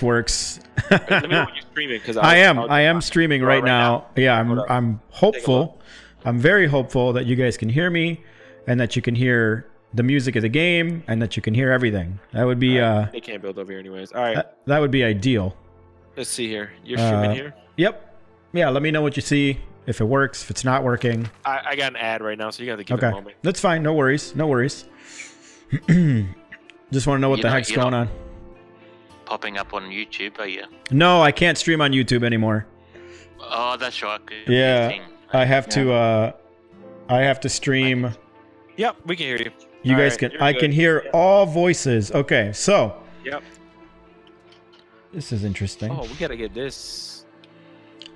this works. Let me know when you're streaming, 'cause I am streaming right now. Yeah, I'm hopeful. I'm very hopeful that you guys can hear me, and that you can hear the music of the game, and that you can hear everything. That would be. They can't build over here anyways. All right. That would be ideal. Let's see here. You're streaming here. Yep. Yeah. Let me know what you see. If it works. If it's not working. I got an ad right now, so you got to give it a moment. That's fine. No worries. No worries. Just want to know what the heck's going on. Popping up on YouTube, are you? No, I can't stream on YouTube anymore. Oh, that's right. Yeah. I have to. I have to stream. Yep, yeah, we can hear you. You guys can. I can hear all voices. Okay, so. Yep. This is interesting. Oh, we gotta get this.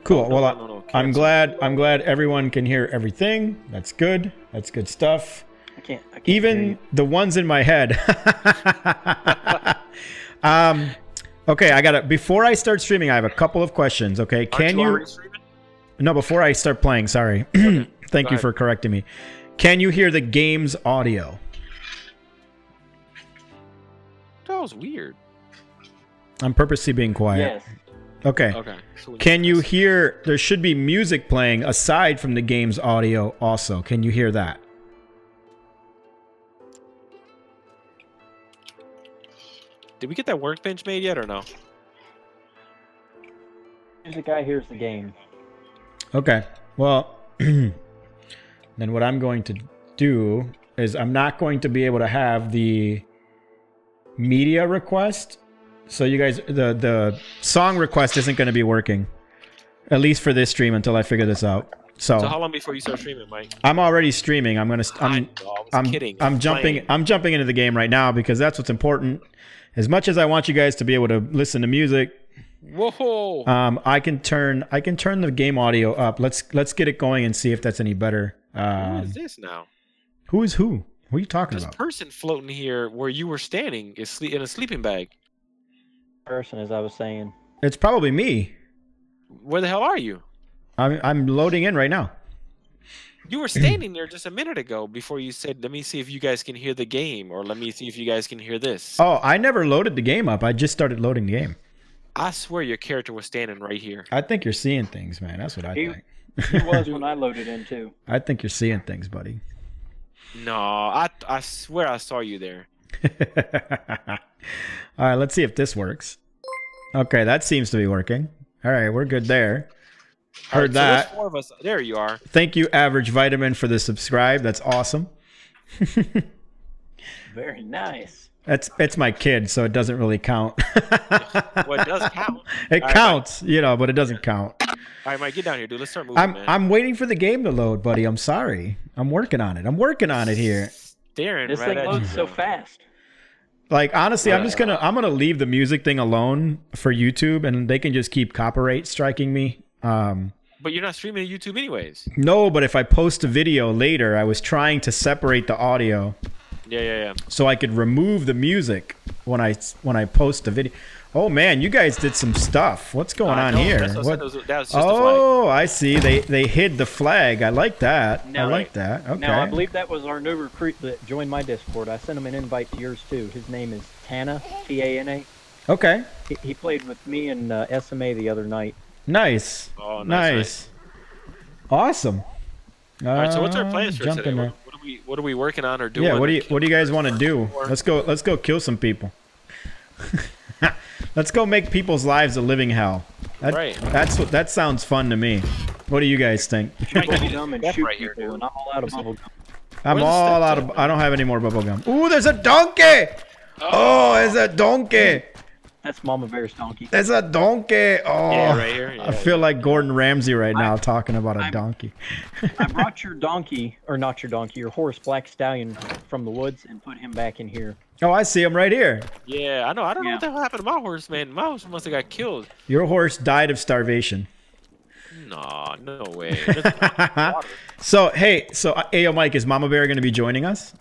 Cool. Well, I'm glad. I'm glad everyone can hear everything. That's good. That's good stuff. I can't even the ones in my head. Okay, I gotta. Before I start streaming, I have a couple of questions. Okay, can you? No, before I start playing. Sorry. Thank you for correcting me. Can you hear the game's audio? That was weird. I'm purposely being quiet. Yes. Okay. Okay. So can you hear? There should be music playing aside from the game's audio. Also, can you hear that? Did we get that workbench made yet or no? Here's the guy. Here's the game. Okay. Well, then what I'm going to do is I'm not going to be able to have the media request. So you guys, the song request isn't going to be working, at least for this stream until I figure this out. So how long before you start streaming, Mike? I'm already streaming. I'm jumping into the game right now because that's what's important. As much as I want you guys to be able to listen to music, whoa! I can turn the game audio up. Let's get it going and see if that's any better. Who is this now? Who is who? Who are you talking about? This person floating here where you were standing is in a sleeping bag. Person, as I was saying, it's probably me. Where the hell are you? I'm loading in right now. You were standing there just a minute ago before you said, "Let me see if you guys can hear the game," or "Let me see if you guys can hear this." Oh, I never loaded the game up. I just started loading the game. I swear your character was standing right here. I think you're seeing things, man. That's what I think. He was when I loaded in, too. I think you're seeing things, buddy. No, I swear I saw you there. All right, let's see if this works. Okay, that seems to be working. All right, we're good there. Heard that. So there's four of us. There you are. Thank you, Average Vitamin, for the subscribe. That's awesome. Very nice. It's my kid, so it doesn't really count. Well, it does count. It counts, you know, but it doesn't count. All right, Mike, get down here, dude. Let's start moving, man. I'm waiting for the game to load, buddy. I'm sorry. I'm working on it. I'm working on it here. Staring this thing loads so fast. Like, honestly, I'm gonna leave the music thing alone for YouTube, and they can just keep copyright striking me. But you're not streaming to YouTube anyways. No, but if I post a video later, I was trying to separate the audio. Yeah. So I could remove the music when I post a video. Oh man, you guys did some stuff. What's going on here? That was just a flag. I see. They hid the flag. I like that. I like that. Okay. Now I believe that was our new recruit that joined my Discord. I sent him an invite to yours too. His name is Tana, T-A-N-A. Okay. He played with me and SMA the other night. Nice. Oh, nice. Awesome. All right. So what's our plans for today? What are we working on or doing? Yeah. What do you guys want to do? Let's go kill some people. Let's go make people's lives a living hell. That sounds fun to me. What do you guys think? I'm all out of bubble gum. I don't have any more bubble gum. Ooh, there's a donkey. Oh, there's a donkey. That's Mama Bear's donkey. That's a donkey. Oh, yeah, right here. Yeah, I feel like Gordon Ramsay right now talking about a donkey. I brought your donkey, or not your donkey, your horse, Black Stallion, from the woods and put him back in here. Oh, I see him right here. Yeah, I know. I don't know what the hell happened to my horse, man. My horse must have got killed. Your horse died of starvation. No, no way. So, hey, Ayo Mike, is Mama Bear going to be joining us?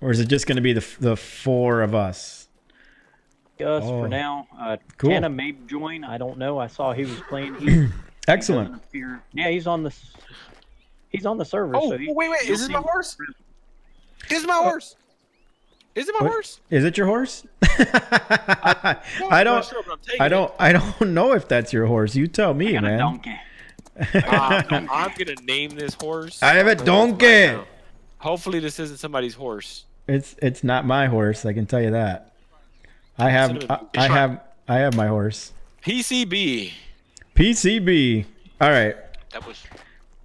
Or is it just going to be the four of us? For now, cool. Tana may join. I don't know. I saw he was playing. Excellent. Yeah, he's on the server. Oh, so wait! Is this my horse? This is my horse. Is it my horse? Is it your horse? I don't know if that's your horse. You tell me, man. I got a donkey. I'm gonna name this horse. I have a donkey. Right, hopefully this isn't somebody's horse. It's not my horse. I can tell you that. I have my horse. PCB. PCB. All right. That was.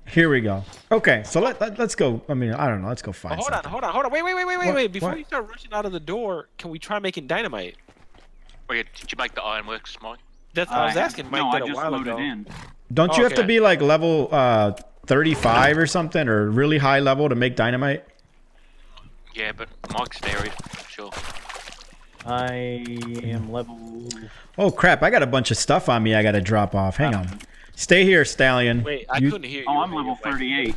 Here we go. Okay, so let's go. I mean, I don't know. Let's go find. Oh, hold something. On, hold on, hold on. Wait. Before you start rushing out of the door, can we try making dynamite? Wait, did you make the ironworks this morning? That's what I was asking. No, I just loaded it in. Don't you have to be like level 35 or something, or really high level to make dynamite? Yeah, but Mike's varied, sure. I am level. Oh crap! I got a bunch of stuff on me. I got to drop off. Hang on. Stay here, Stallion. Wait, I couldn't hear you. Oh, I'm level 38.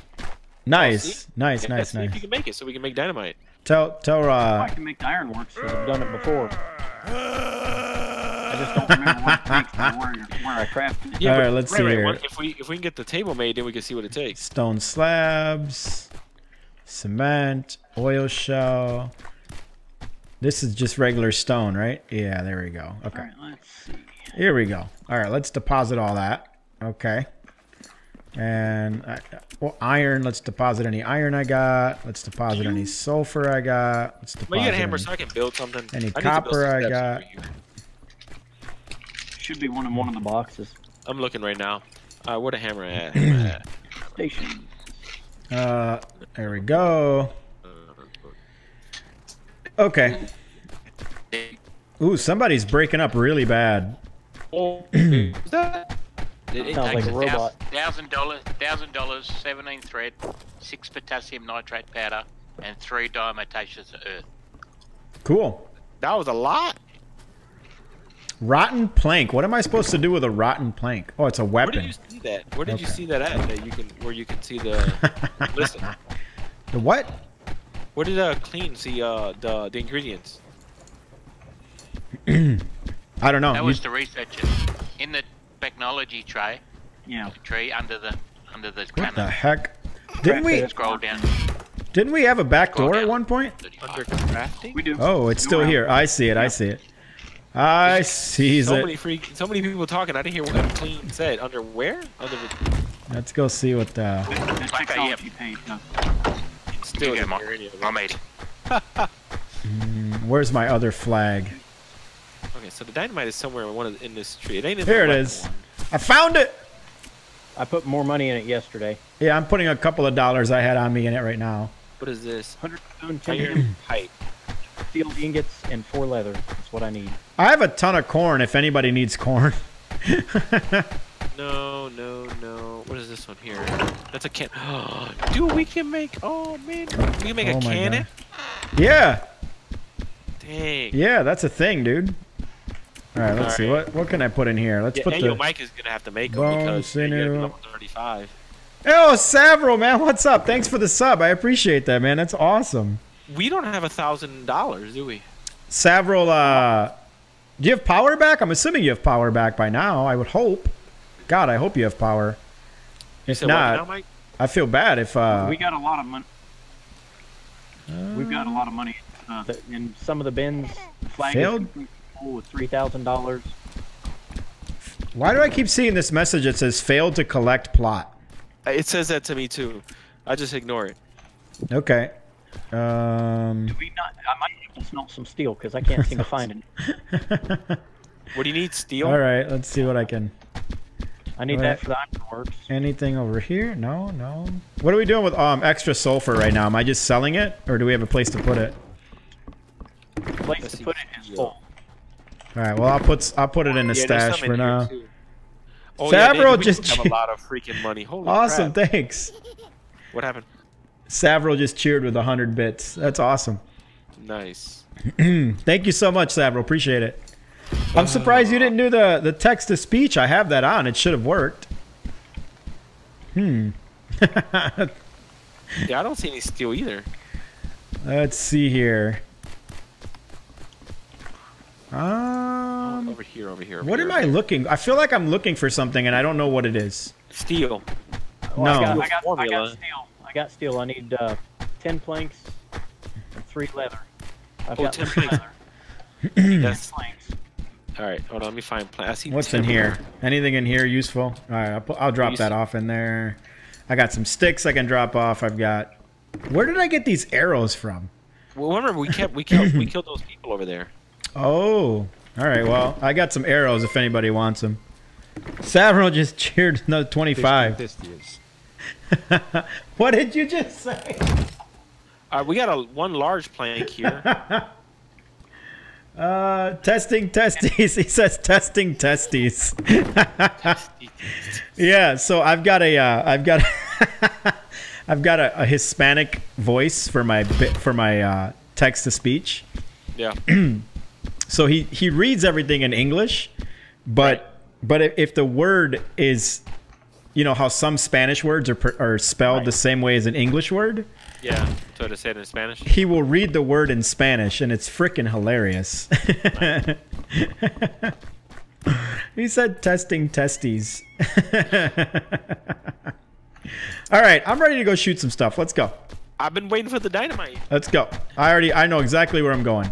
Nice, nice, nice, nice. You can make it, so we can make dynamite. Tell I can make the ironworks, because I've done it before. I just don't remember what it takes to where I crafted it. Yeah, all right, let's see here. If we can get the table made, then we can see what it takes. Stone slabs, cement, oil shell. This is just regular stone, right? Yeah, there we go. Okay. All right, let's see. Here we go. All right, let's deposit all that. Okay, and well, iron. Let's deposit any iron I got. Let's deposit any sulfur I got. Let's deposit. Well, you got a hammer, so I can build something. Any copper I got. Should be one of the boxes. I'm looking right now. What a hammer at? Station. There we go. Okay. Ooh, somebody's breaking up really bad. Oh, is that? It sounds takes like a robot. $1,000, 17 thread, 6 potassium nitrate powder, and 3 diametaceous earth. Cool. That was a lot. Rotten plank. What am I supposed to do with a rotten plank? Oh, it's a weapon. Where did you see that? Where did you see that at? That you can, where you can see the. Listen. The what? Where did Clean see the ingredients? I don't know. That was the researcher in the. Technology tray. Yeah. Tree under the What cannon. The heck? Didn't we scroll down? Didn't we have a back door at one point? Under crafting? We do. Oh, it's still here. I see it. Yeah. I see it. I see so it. So many people talking. I didn't hear what Clean said. Under where? Under the... Let's go see what the. Still here, I'm 80. Where's my other flag? Okay, so the dynamite is somewhere in this tree. It ain't in here. It is. One. I found it. I put more money in it yesterday. Yeah, I'm putting a couple of dollars I had on me in it right now. What is this? 110 pipe, steel ingots, and 4 leather. That's what I need. I have a ton of corn. If anybody needs corn. No. What is this one here? That's a can. Oh, dude, we can make. Oh man, we can make a cannon. God. Yeah. Dang. Yeah, that's a thing, dude. All right, let's see. What can I put in here? Let's put the... Your mic is going to have to make them because you're going to be level 35. Oh, Savro, man. What's up? Thanks for the sub. I appreciate that, man. That's awesome. We don't have $1,000, do we? Savro, do you have power back? I'm assuming you have power back by now. I would hope. God, I hope you have power. If not, now, Mike? I feel bad if... We got a lot of money. We've got a lot of money in some of the bins. Failed? With $3,000. Why do I keep seeing this message that says failed to collect plot? It says that to me too. I just ignore it. Okay. Do we not? I might need to smelt some steel because I can't seem to find it. What do you need? Steel? All right. Let's see what I can. I need that for the ironworks. Anything over here? No. What are we doing with extra sulfur right now? Am I just selling it, or do we have a place to put it? The place to put it is full. All right, well, I'll put it in the stash for now. Oh, Savro just have a lot of freaking money. Holy awesome, crap. Thanks. What happened? Savro just cheered with 100 bits. That's awesome. Nice. Thank you so much, Savro. Appreciate it. I'm surprised you didn't do the text to speech. I have that on. It should have worked. Yeah, I don't see any steel either. Let's see here. Over here. What am I looking? I feel like I'm looking for something and I don't know what it is. Steel. Oh, no. I got steel. I need 10 planks and 3 leather. I've got 10 planks. That's slang. Alright, hold on, let me find planks. What's in here? Anything in here useful? Alright, I'll drop that off in there. I got some sticks I can drop off. I've got... Where did I get these arrows from? Well, remember, we killed those people over there. Oh. Alright, well, I got some arrows if anybody wants them. Savro just cheered another 25. What did you just say? We got one large plank here. Testing testes. He says testing testes. Yeah, so I've got a Hispanic voice for my text to speech. Yeah. So he reads everything in English, but if the word is, you know how some Spanish words are spelled the same way as an English word. Yeah, so to say it in Spanish. He will read the word in Spanish, and it's freaking hilarious. Right. He said testing testes. All right, I'm ready to go shoot some stuff. Let's go. I've been waiting for the dynamite. Let's go. I know exactly where I'm going.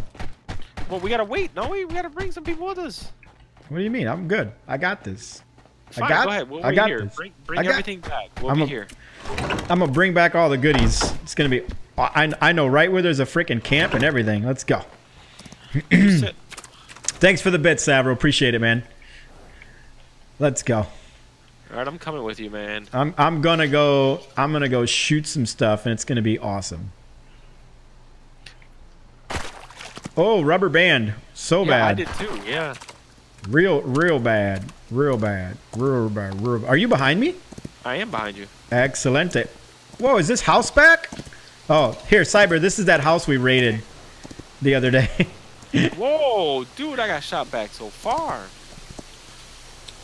Well, we gotta wait, don't we? We gotta bring some people with us. What do you mean? I'm good. I got this. Fine, go ahead. We'll be here. Bring everything back. We'll be here. I'm gonna bring back all the goodies. It's gonna be. I know right where there's a freaking camp and everything. Let's go. Thanks for the bit, Savro. Appreciate it, man. Let's go. All right, I'm coming with you, man. I'm gonna go shoot some stuff, and it's gonna be awesome. Oh, rubber band. So bad. Yeah, I did too. Yeah. Real bad. Are you behind me? I am behind you. Excellente. Whoa, is this house back? Oh, here, Cyber, this is that house we raided the other day. Whoa, dude, I got shot back so far.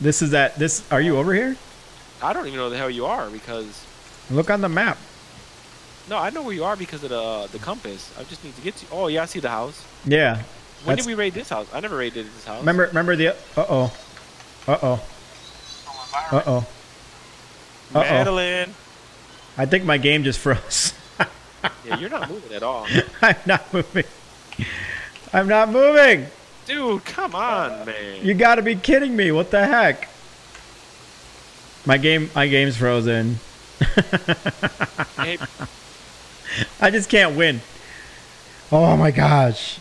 This is that, are you over here? I don't even know the hell you are because... Look on the map. No, I know where you are because of the compass. I just need to get to, oh yeah, I see the house. Yeah. When did we raid this house? I never raided this house. Remember the... Uh-oh. Uh-oh. Uh-oh. Uh-oh. Madeline! I think my game just froze. Yeah, you're not moving at all. I'm not moving. I'm not moving! Dude, come on, man. You gotta be kidding me. What the heck? My game's frozen. Hey. I just can't win. Oh my gosh.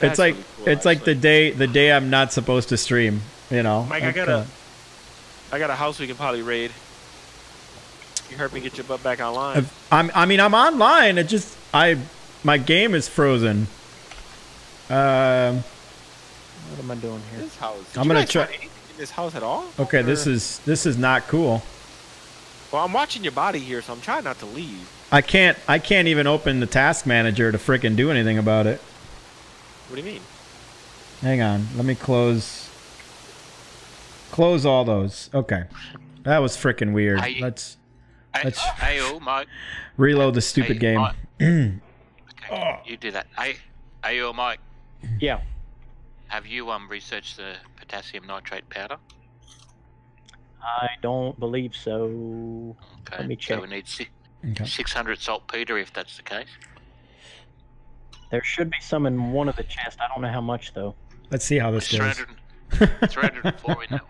It's like really cool, it's actually. Like the day I'm not supposed to stream, you know. Mike, I got a house we can probably raid. You help me get your butt back online. I mean I'm online. It just my game is frozen. What am I doing here? This house. I'm gonna try anything in this house at all. Okay, or? this is not cool. Well, I'm watching your body here, so I'm trying not to leave. I can't even open the task manager to frickin' do anything about it. What do you mean? Hang on. Let me close all those. Okay. That was freaking weird. Let's reload the stupid game. Okay, you do that. Oh, Mike. Yeah. Have you researched the potassium nitrate powder? I don't believe so. Okay. Let me check. So we need 600 saltpeter if that's the case. There should be some in one of the chests. I don't know how much, though. Let's see how this goes. 304 in that one.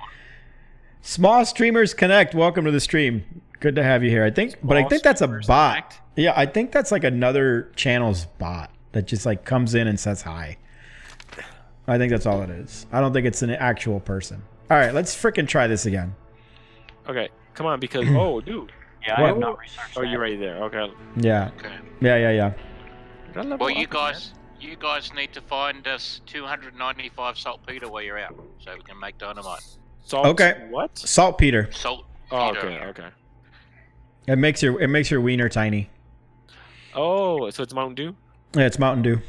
Small Streamers Connect. Welcome to the stream. Good to have you here. I think that's a bot. Connect. Yeah, I think that's like another channel's bot that just like comes in and says hi. I think that's all it is. I don't think it's an actual person. All right, let's frickin' try this again. Okay, come on, because oh, dude. Yeah, I have not researched. Oh, you're right there. Okay. Yeah. Okay. Yeah. Well, you guys need to find us 295 saltpeter where you're out, so we can make dynamite. Salt. Okay. What? Saltpeter. Salt. Oh, okay. Okay. It makes your wiener tiny. Oh, so it's Mountain Dew. Yeah, it's Mountain Dew.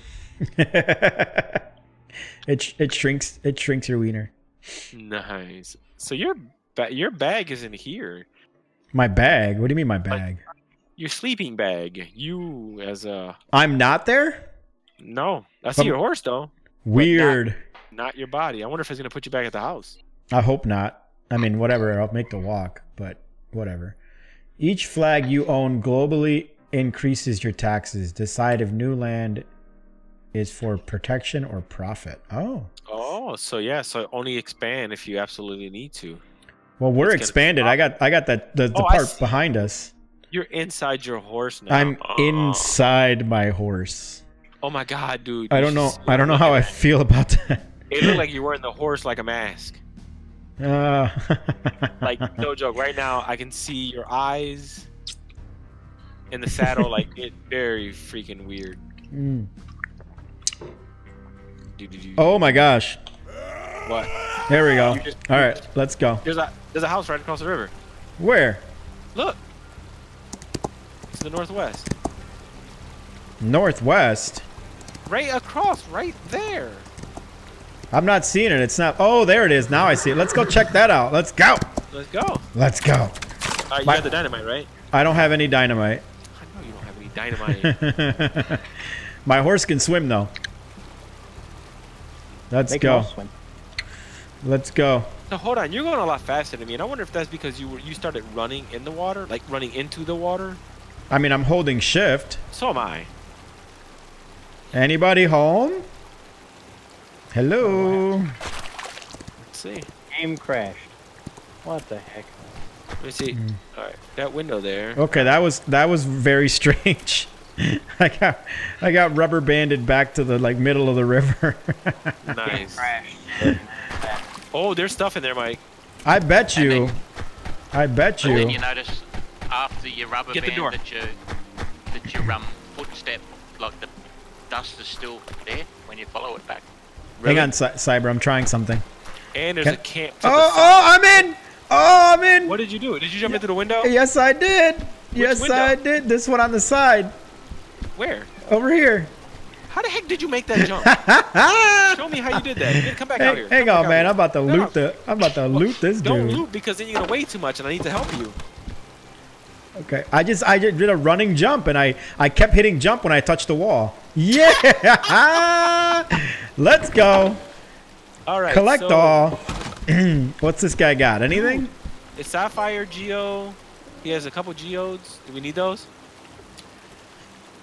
it shrinks your wiener. Nice. So your bag is in here. My bag? What do you mean my bag? Like, your sleeping bag. You as a... I'm not there? No. I see your horse, though. Weird. Not your body. I wonder if it's going to put you back at the house. I hope not. I mean, whatever. I'll make the walk, but whatever. Each flag you own globally increases your taxes. Decide if new land is for protection or profit. Oh. Oh, so yeah, so only expand if you absolutely need to. Well, we're expanded. I got that the part behind us. You're inside your horse now. I'm inside my horse. Oh my god, dude. I don't know how I feel about that. It looked like you were wearing the horse like a mask. Like no joke. Right now, I can see your eyes in the saddle. Like it's very freaking weird. Mm. Oh my gosh! What? There we go. All right, let's go. There's a house right across the river. Where? Look. It's in the northwest. Northwest. Right across, right there. I'm not seeing it. It's not. Oh, there it is. Now I see it. Let's go check that out. Let's go. Let's go. Let's go. All right, you have the dynamite, right? I don't have any dynamite. I know you don't have any dynamite. My horse can swim, though. Let's go. Swim. Let's go. Now, hold on. You're going a lot faster than me, and I wonder if that's because you started running in the water, like running into the water. I mean, I'm holding shift. So am I. Anybody home? Hello. Let's see. Game crashed. What the heck? Let me see. All right, that window there. Okay, that was very strange. I got rubber banded back to the like middle of the river. Nice. Oh, there's stuff in there, Mike. I bet you. I bet you. Then you notice after you rubber band that your footstep, like the dust is still there when you follow it back. Really? Hang on, Cyber. I'm trying something. And there's a camp. Oh, I'm in. Oh, I'm in. What did you do? Did you jump into the window? Yes, I did. Which window? This one on the side. Where? Over here. How the heck did you make that jump? Show me how you did that. You didn't come back out here. Hang on, man. I'm about to loot this dude. Don't loot because then you're gonna weigh too much, and I need to help you. Okay. I just did a running jump, and I kept hitting jump when I touched the wall. Yeah. Let's go. All right. Collect all. What's this guy got? Anything? It's Sapphire Geo. He has a couple geodes. Do we need those?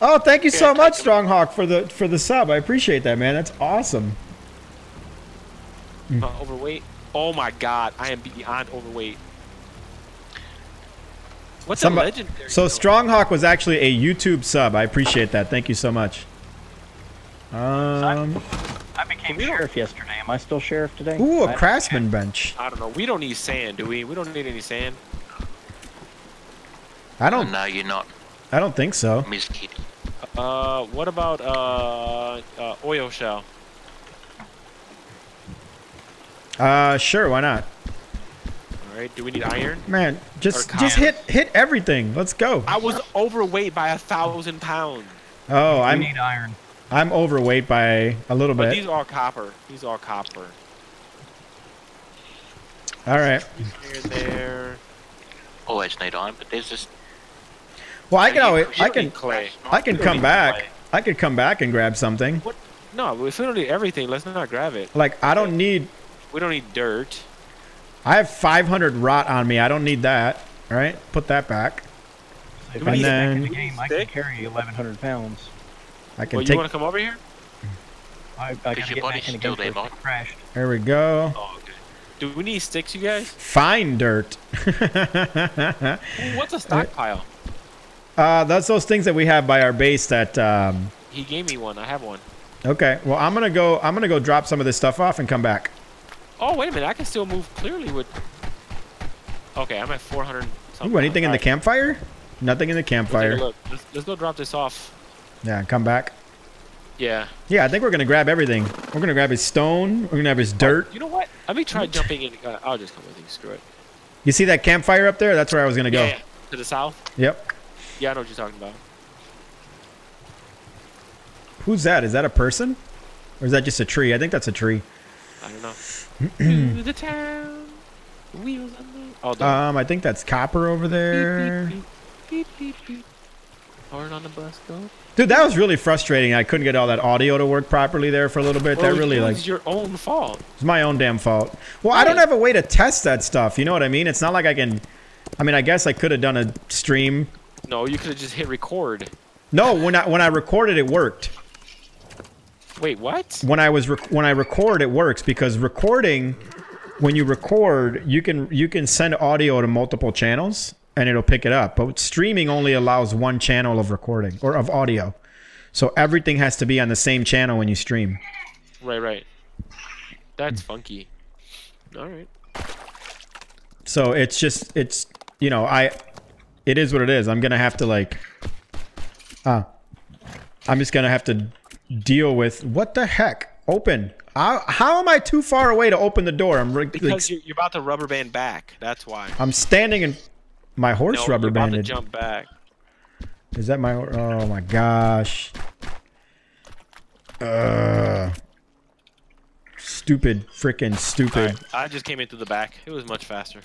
Oh, thank you so much, Stronghawk, for the sub. I appreciate that, man. That's awesome. Overweight. Oh my god, I am beyond overweight. What's a legendary? So Stronghawk was actually a YouTube sub. I appreciate that. Thank you so much. I became sheriff yesterday. Am I still sheriff today? Ooh, a craftsman bench. I don't know. We don't need sand, do we? We don't need any sand. I don't. Oh, no, you're not. I don't think so. Miss Kitty. What about oil shell? Sure. Why not? All right. Do we need iron? Man, just hit everything. Let's go. I was overweight by 1,000 pounds. Oh, I need iron. I'm overweight by a little bit. But these are copper. These are copper. All right. Here, there. Always need iron, but there's just. Well, I can come back. I could come back and grab something. What? No, if we don't need everything, let's not grab it. Like I don't need. We don't need dirt. I have 500 rot on me. I don't need that. All right, put that back. If I get in the game, I can carry 1,100 pounds. I can take. You want to come over here? I can get back in the game. There we go. Oh, good. Do we need sticks, you guys? Fine dirt. What's a stockpile? That's those things that we have by our base that. He gave me one. I have one. Okay. Well, I'm gonna go drop some of this stuff off and come back. Oh wait a minute! I can still move clearly with. Okay, I'm at 400. Ooh, anything in the campfire? Nothing in the campfire. Look, let's go drop this off. Yeah, come back. Yeah. Yeah, I think we're gonna grab everything. We're gonna grab his stone. We're gonna grab his dirt. You know what? Let me try jumping in. I'll just come with you. Screw it. You see that campfire up there? That's where I was gonna go. Yeah, to the south. Yep. Yeah, I know what you're talking about. Who's that? Is that a person? Or is that just a tree? I think that's a tree. I don't know. To the town. Wheels on the... I think that's copper over there. Beep, beep, beep, beep, beep. Hard on the bus, go. Dude, that was really frustrating. I couldn't get all that audio to work properly there for a little bit. Well, that really like... It's your own fault. It's my own damn fault. Well, right. I don't have a way to test that stuff. You know what I mean? It's not like I can... I mean, I guess I could have done a stream... No, you could have just hit record. No, when I recorded, it worked. Wait, what? When I record, it works because recording, when you record, you can send audio to multiple channels and it'll pick it up. But streaming only allows one channel of recording or of audio, so everything has to be on the same channel when you stream. Right, right. That's funky. All right. So it's just you know, it is what it is. I'm gonna have to like I'm just gonna have to deal with what the heck. Open. How am I too far away to open the door? I'm because you're about to rubber band back. That's why. I'm standing in my horse rubber banded. You're about to jump back. Is that my? Oh my gosh. Stupid, freaking stupid. Right, I just came in through the back. It was much faster.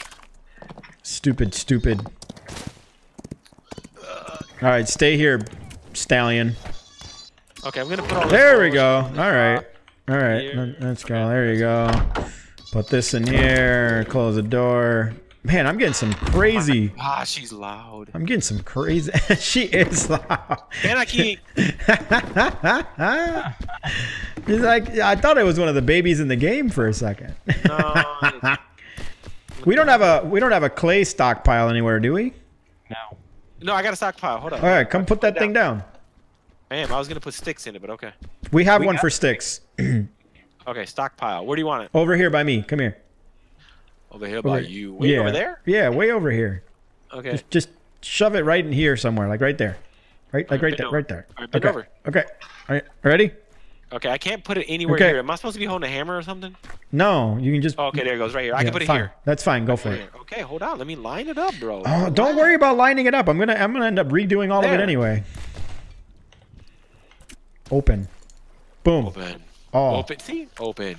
Stupid, stupid. All right, stay here, stallion. Okay, I'm gonna put all. There we go. All right, all right. Here. Let's go. Okay. There you go. Put this in here. Close the door. Man, I'm getting some crazy. Ah, she's loud. I'm getting some crazy. She is loud. And I keep. He's like, I thought it was one of the babies in the game for a second. No. we don't have a clay stockpile anywhere, do we? No. No, I got a stockpile. Hold on. All right, come put that thing down. Damn, I was gonna put sticks in it, but okay. We have one for sticks. Okay, stockpile. Where do you want it? Over here by me. Come here. Over here by you. Wait, yeah. Over there? Yeah, way over here. Okay. Just shove it right in here somewhere, like right there. Right, like right there, right there. All right, bend over. Okay. All right, ready? Okay, I can't put it anywhere here. Am I supposed to be holding a hammer or something? No, you can just... Oh, okay, there it goes, right here. I can put it here. That's fine, go for it. Okay, hold on. Let me line it up, bro. Oh, don't worry about lining it up. I'm gonna end up redoing all of it anyway. Open. Boom. Open. Oh. Open. See? Open.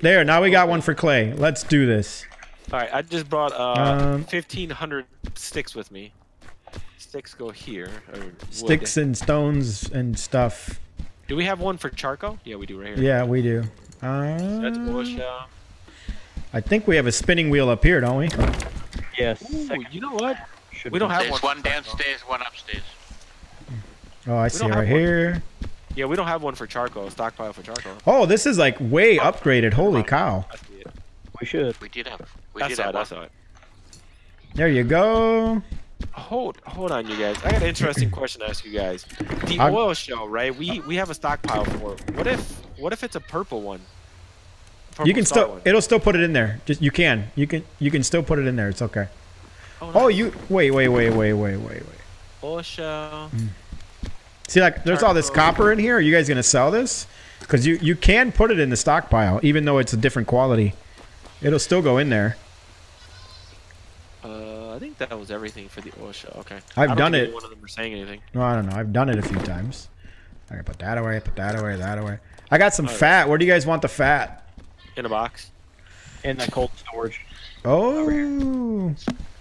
There, now we got one for clay. Let's do this. All right, I just brought 1,500 sticks with me. Sticks go here. Sticks and stones and stuff. Do we have one for charcoal? Yeah, we do right here. Yeah, we do. That's bush. I think we have a spinning wheel up here, don't we? Yes. Ooh, you know what? We don't have one. There's one downstairs, one upstairs. Oh, I see it right here. Yeah, we don't have one for charcoal. Stockpile for charcoal. Oh, this is like way upgraded. Holy cow. We should. We did have. I saw it. There you go. Hold on, you guys. I got an interesting question to ask you guys. The oil shell, right? We have a stockpile for it. What if it's a purple one? You can still it'll still put it in there. Just you can still put it in there. It's okay. Oh, no. Oh you wait. Oil shell. See, like, there's all this copper in here. Are you guys gonna sell this? Because you can put it in the stockpile, even though it's a different quality. It'll still go in there. I think that was everything for the oil shell. Okay. I've done it. One of them were saying anything. No, I don't know. I've done it a few times. I gotta put that away. Put that away. That away. I got some fat. Where do you guys want the fat? In a box. In the cold storage. Oh.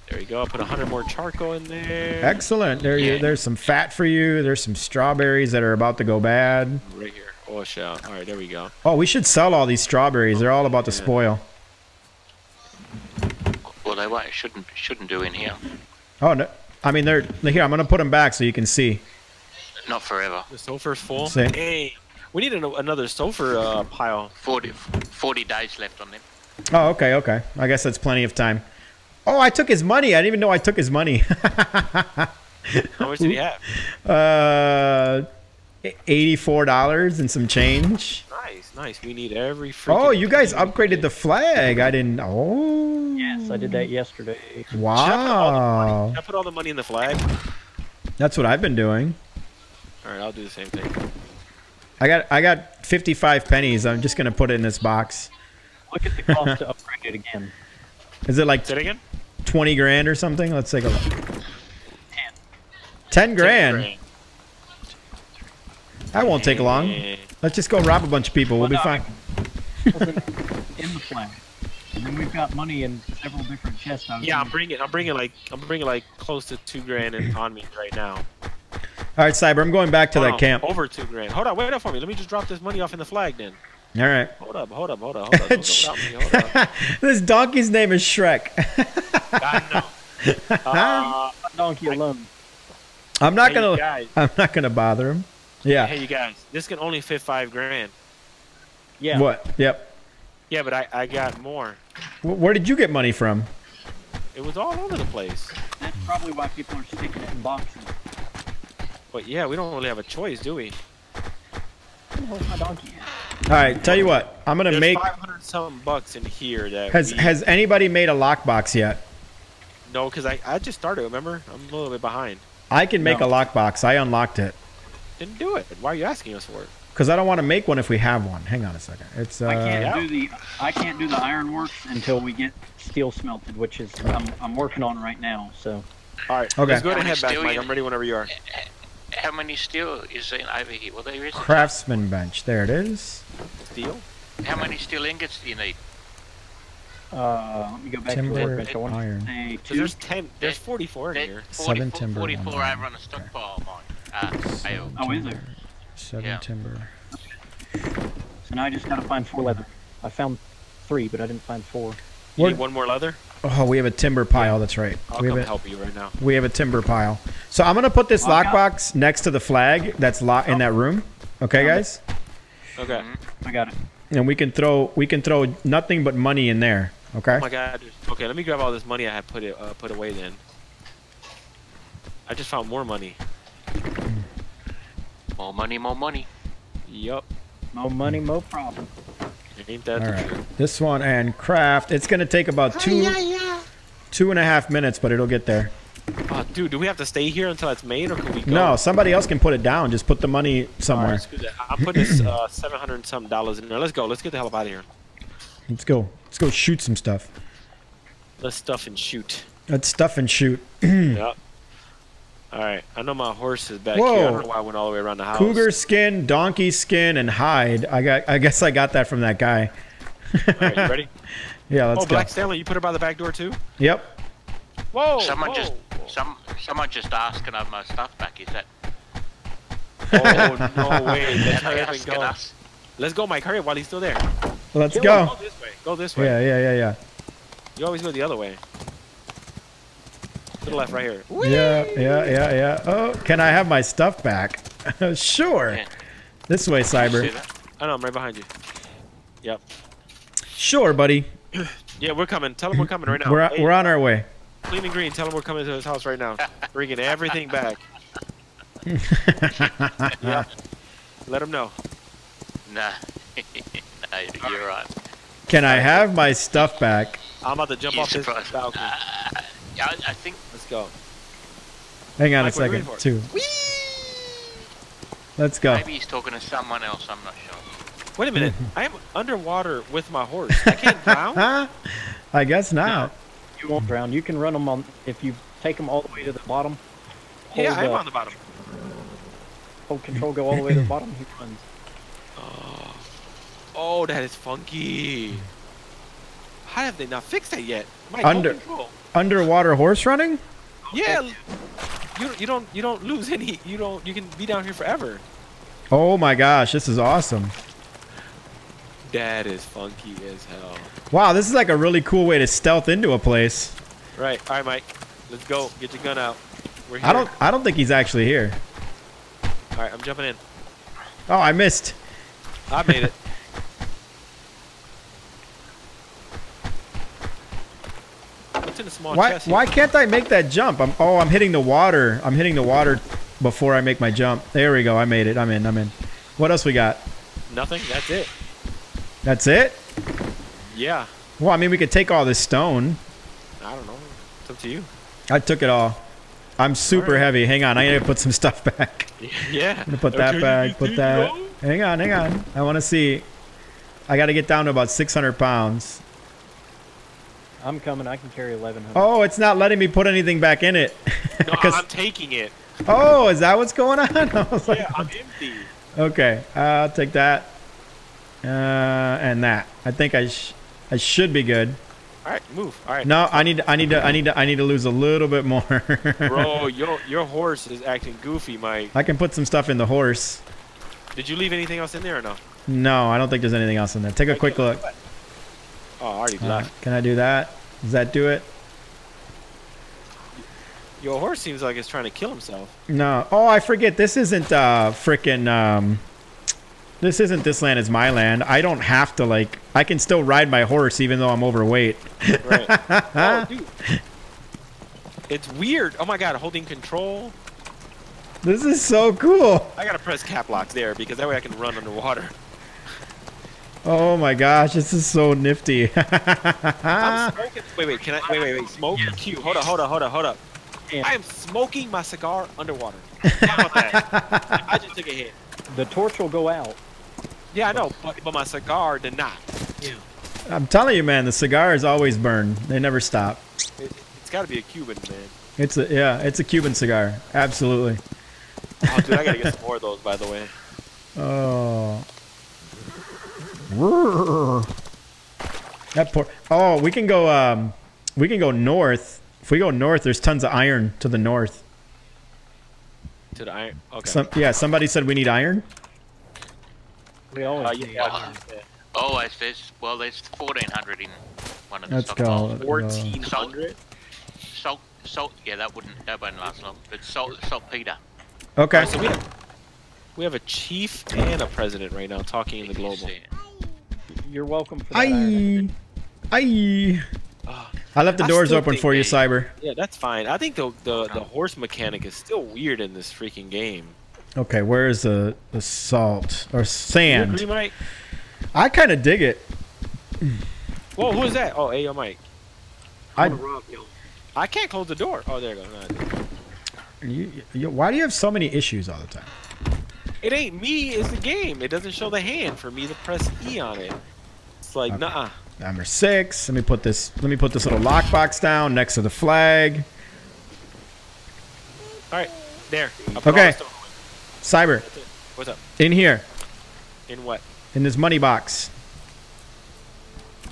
There you go. I put 100 more charcoal in there. Excellent. There you. There's some fat for you. There's some strawberries that are about to go bad. Right here. Oil shell. All right. There we go. Oh, we should sell all these strawberries. They're all about to spoil. Well, they won't. Shouldn't do in here. Oh no! I mean, they're here. I'm gonna put them back so you can see. Not forever. The sulfur's full. See? Hey, we need another sulfur pile. 40 days left on them. Oh, okay, okay. I guess that's plenty of time. Oh, I took his money. I didn't even know I took his money. How much did he have? $84 and some change. Nice, nice. We need every freaking. Oh, you guys upgraded the flag. I didn't. Oh. Yes, I did that yesterday. Wow. Should I put all the money in the flag? That's what I've been doing. All right, I'll do the same thing. I got 55 pennies. I'm just gonna put it in this box. Look at the cost to upgrade it again. Is it like 20 grand or something? Let's take a look. 10 grand. That won't take long. Let's just go rob a bunch of people. We'll be fine. In the flag. And then we've got money in several different chests. Yeah, I'm bringing like close to 2 grand on me right now. All right, Cyber, I'm going back to that camp. Over 2 grand. Hold on, wait up for me. Let me just drop this money off in the flag then. All right. Hold up. Hold up. This donkey's name is Shrek. I know. Donkey alone. I'm not gonna bother him. Yeah. Hey, you guys, this can only fit 5 grand. Yeah. What? Yep. Yeah, but I got more. Where did you get money from? It was all over the place. That's probably why people are sticking it in boxes. But yeah, we don't really have a choice, do we? Alright, tell you what. I'm gonna make 500-something bucks in here that has anybody made a lockbox yet? No, because I just started, remember? I'm a little bit behind. I can make a lockbox. I unlocked it. Didn't do it. Why are you asking us for it? Because I don't want to make one if we have one. Hang on a second. It's I can't do the ironworks until we get steel smelted, which is I'm working on right now. So. All right. Okay. Let's go ahead and head back, Mike. I'm ready whenever you are. How many steel is in Ivy? Well, there is craftsman bench. There it is. Steel. How many steel ingots do you need? Let me go back to that bench. Iron. So there's 10. There's 44 in here. 7 timber. 44. I run a stockpile mine. Oh, is there? 7 timber. Okay. So now I just gotta find 4 leather. I found 3, but I didn't find 4. You need 1 more leather? Oh, we have a timber pile. That's right. I'll come help you right now. We have a timber pile. So I'm gonna put this lockbox next to the flag that's locked in that room. Okay, guys. Okay. I got it. And we can throw nothing but money in there. Okay. Oh my God. Okay, let me grab all this money I had put away. Then. I just found more money. More money, more money. Yup. More money, more problem. Ain't that the truth? This one and craft. It's gonna take about 2.5 minutes, but it'll get there. Dude, do we have to stay here until it's made, or can we go? No, somebody else can put it down. Just put the money somewhere. Right, screw that. I'll put this $700-something in there. Let's go. Let's get the hell up out of here. Let's go. Let's go shoot some stuff. Let's stuff and shoot. Let's stuff and shoot. Yep. Alright, I know my horse is back here. I don't know why I went all the way around the house. Cougar skin, donkey skin, and hide. I guess I got that from that guy. Alright, you ready? Yeah, let's go. Oh, Black Stanley, you put her by the back door too? Yep. Whoa! Someone just asked, can I have my stuff back, is that? Oh, no way. Let's hurry up and go. Let's go, Mike. Hurry up while he's still there. Let's go. Go this way. Go this way. Yeah. You always go the other way. To the left, right here. Whee! Yeah. Oh, can I have my stuff back? Sure. Yeah. This way, Cyber. I know, I'm right behind you. Yep. Sure, buddy. Yeah, we're coming. Tell them we're coming right now. We're on our way. Clean and green. Tell them we're coming to his house right now. Bringing everything back. Yeah. Let them know. Nah. Nah, you're right. Can I have my stuff back? I'm about to jump off this balcony. Yeah, I think. Let's go. Hang on a second, too. Whee! Let's go. Maybe he's talking to someone else. I'm not sure. Wait a minute. I am underwater with my horse. I can't drown. I guess not. No, you won't drown. You can run them on if you take them all the way to the bottom. Yeah, I'm on the bottom. Hold control, go all the way to the bottom. He runs. Oh, that is funky. How have they not fixed that yet? My control. Underwater horse running? Yeah, you don't lose any. You can be down here forever. Oh my gosh, this is awesome. That is funky as hell. Wow, this is like a really cool way to stealth into a place. Right. All right, Mike. Let's go. Get your gun out. We're here. I don't think he's actually here. All right, I'm jumping in. Oh, I missed. I made it. In a small chest. Why can't I make that jump? I'm hitting the water. I'm hitting the water before I make my jump. There we go. I made it. I'm in. What else we got? Nothing. That's it. That's it? Yeah. Well, I mean, we could take all this stone. I don't know. It's up to you. I took it all. I'm super heavy. Hang on. I need to put some stuff back. Yeah. I'm gonna put that back. Put that. Hang on. I want to see. I got to get down to about 600 pounds. I'm coming. I can carry 1,100. Oh, it's not letting me put anything back in it. No, I'm taking it. Oh, is that what's going on? I'm empty. Okay, I'll take that and that. I think I should be good. All right, move. All right. No, I need to lose a little bit more. Bro, your horse is acting goofy, Mike. I can put some stuff in the horse. Did you leave anything else in there or no? No, I don't think there's anything else in there. Take a quick look. Oh, I already left. Can I do that? Does that do it? Your horse seems like it's trying to kill himself. No. Oh, I forget. This isn't This isn't This Land Is My Land. I don't have to, like, I can still ride my horse even though I'm overweight. Right. Oh, dude. It's weird. Oh my god, holding control. This is so cool. I gotta press cap lock there because that way I can run underwater. Oh my gosh, this is so nifty. I'm smoking. Wait, can I? Wait. Smoke? Yes. Q. Hold up. I am smoking my cigar underwater. How about that? I just took a hit. The torch will go out. Yeah, I know, but my cigar did not. Yeah. I'm telling you, man, the cigars always burn. They never stop. It's got to be a Cuban, man. It's a Cuban cigar. Absolutely. Oh, dude, I gotta get some more of those, by the way. Oh. That poor. Oh, we can go north. If we go north, there's tons of iron to the north. To the iron. Okay. Yeah, somebody said we need iron. We always need iron. Oh, there's 1,400 in one of the stockpiles. 1,400. Salt. Yeah, that wouldn't last long. But saltpeter. Okay. Right, so we have a chief and a president right now talking in the global. You're welcome for that. I left the doors open for you, Cyber. Yeah, that's fine. I think the horse mechanic is still weird in this freaking game. Okay, where is the salt or sand? You agree, Mike? I kind of dig it. Whoa, who is that? Oh, hey, yo, Mike. I can't close the door. Oh, there you go. Why do you have so many issues all the time? It ain't me. It's the game. It doesn't show the hand for me to press E on it. It's like, okay. Nuh-uh. Number 6. Let me put this. Let me put this little lockbox down next to the flag. All right, there. Okay. Cyber. What's up? In here. In what? In this money box.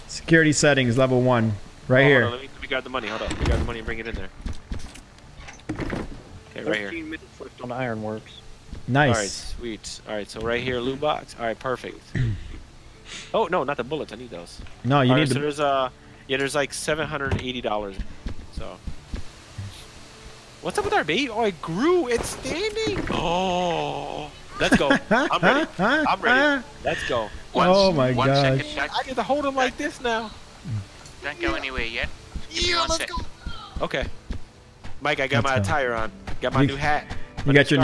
Security settings, level 1, right here. Hold on, let me grab the money. Hold up. Let me grab the money and bring it in there. Okay, right here. 15 minutes left on Ironworks. Nice. All right, sweet. All right, so right here, loot box. All right, perfect. Oh, no, not the bullets. I need those. No, you need the... So there's like $780. So... What's up with our baby? Oh, it grew. It's standing. Oh. Let's go. I'm ready. I'm ready. Let's go. Oh, my gosh. I get to hold him like this now. Don't go anywhere yet. Yeah, let's go. Okay. Mike, I got my attire on. Got my new hat. You got your...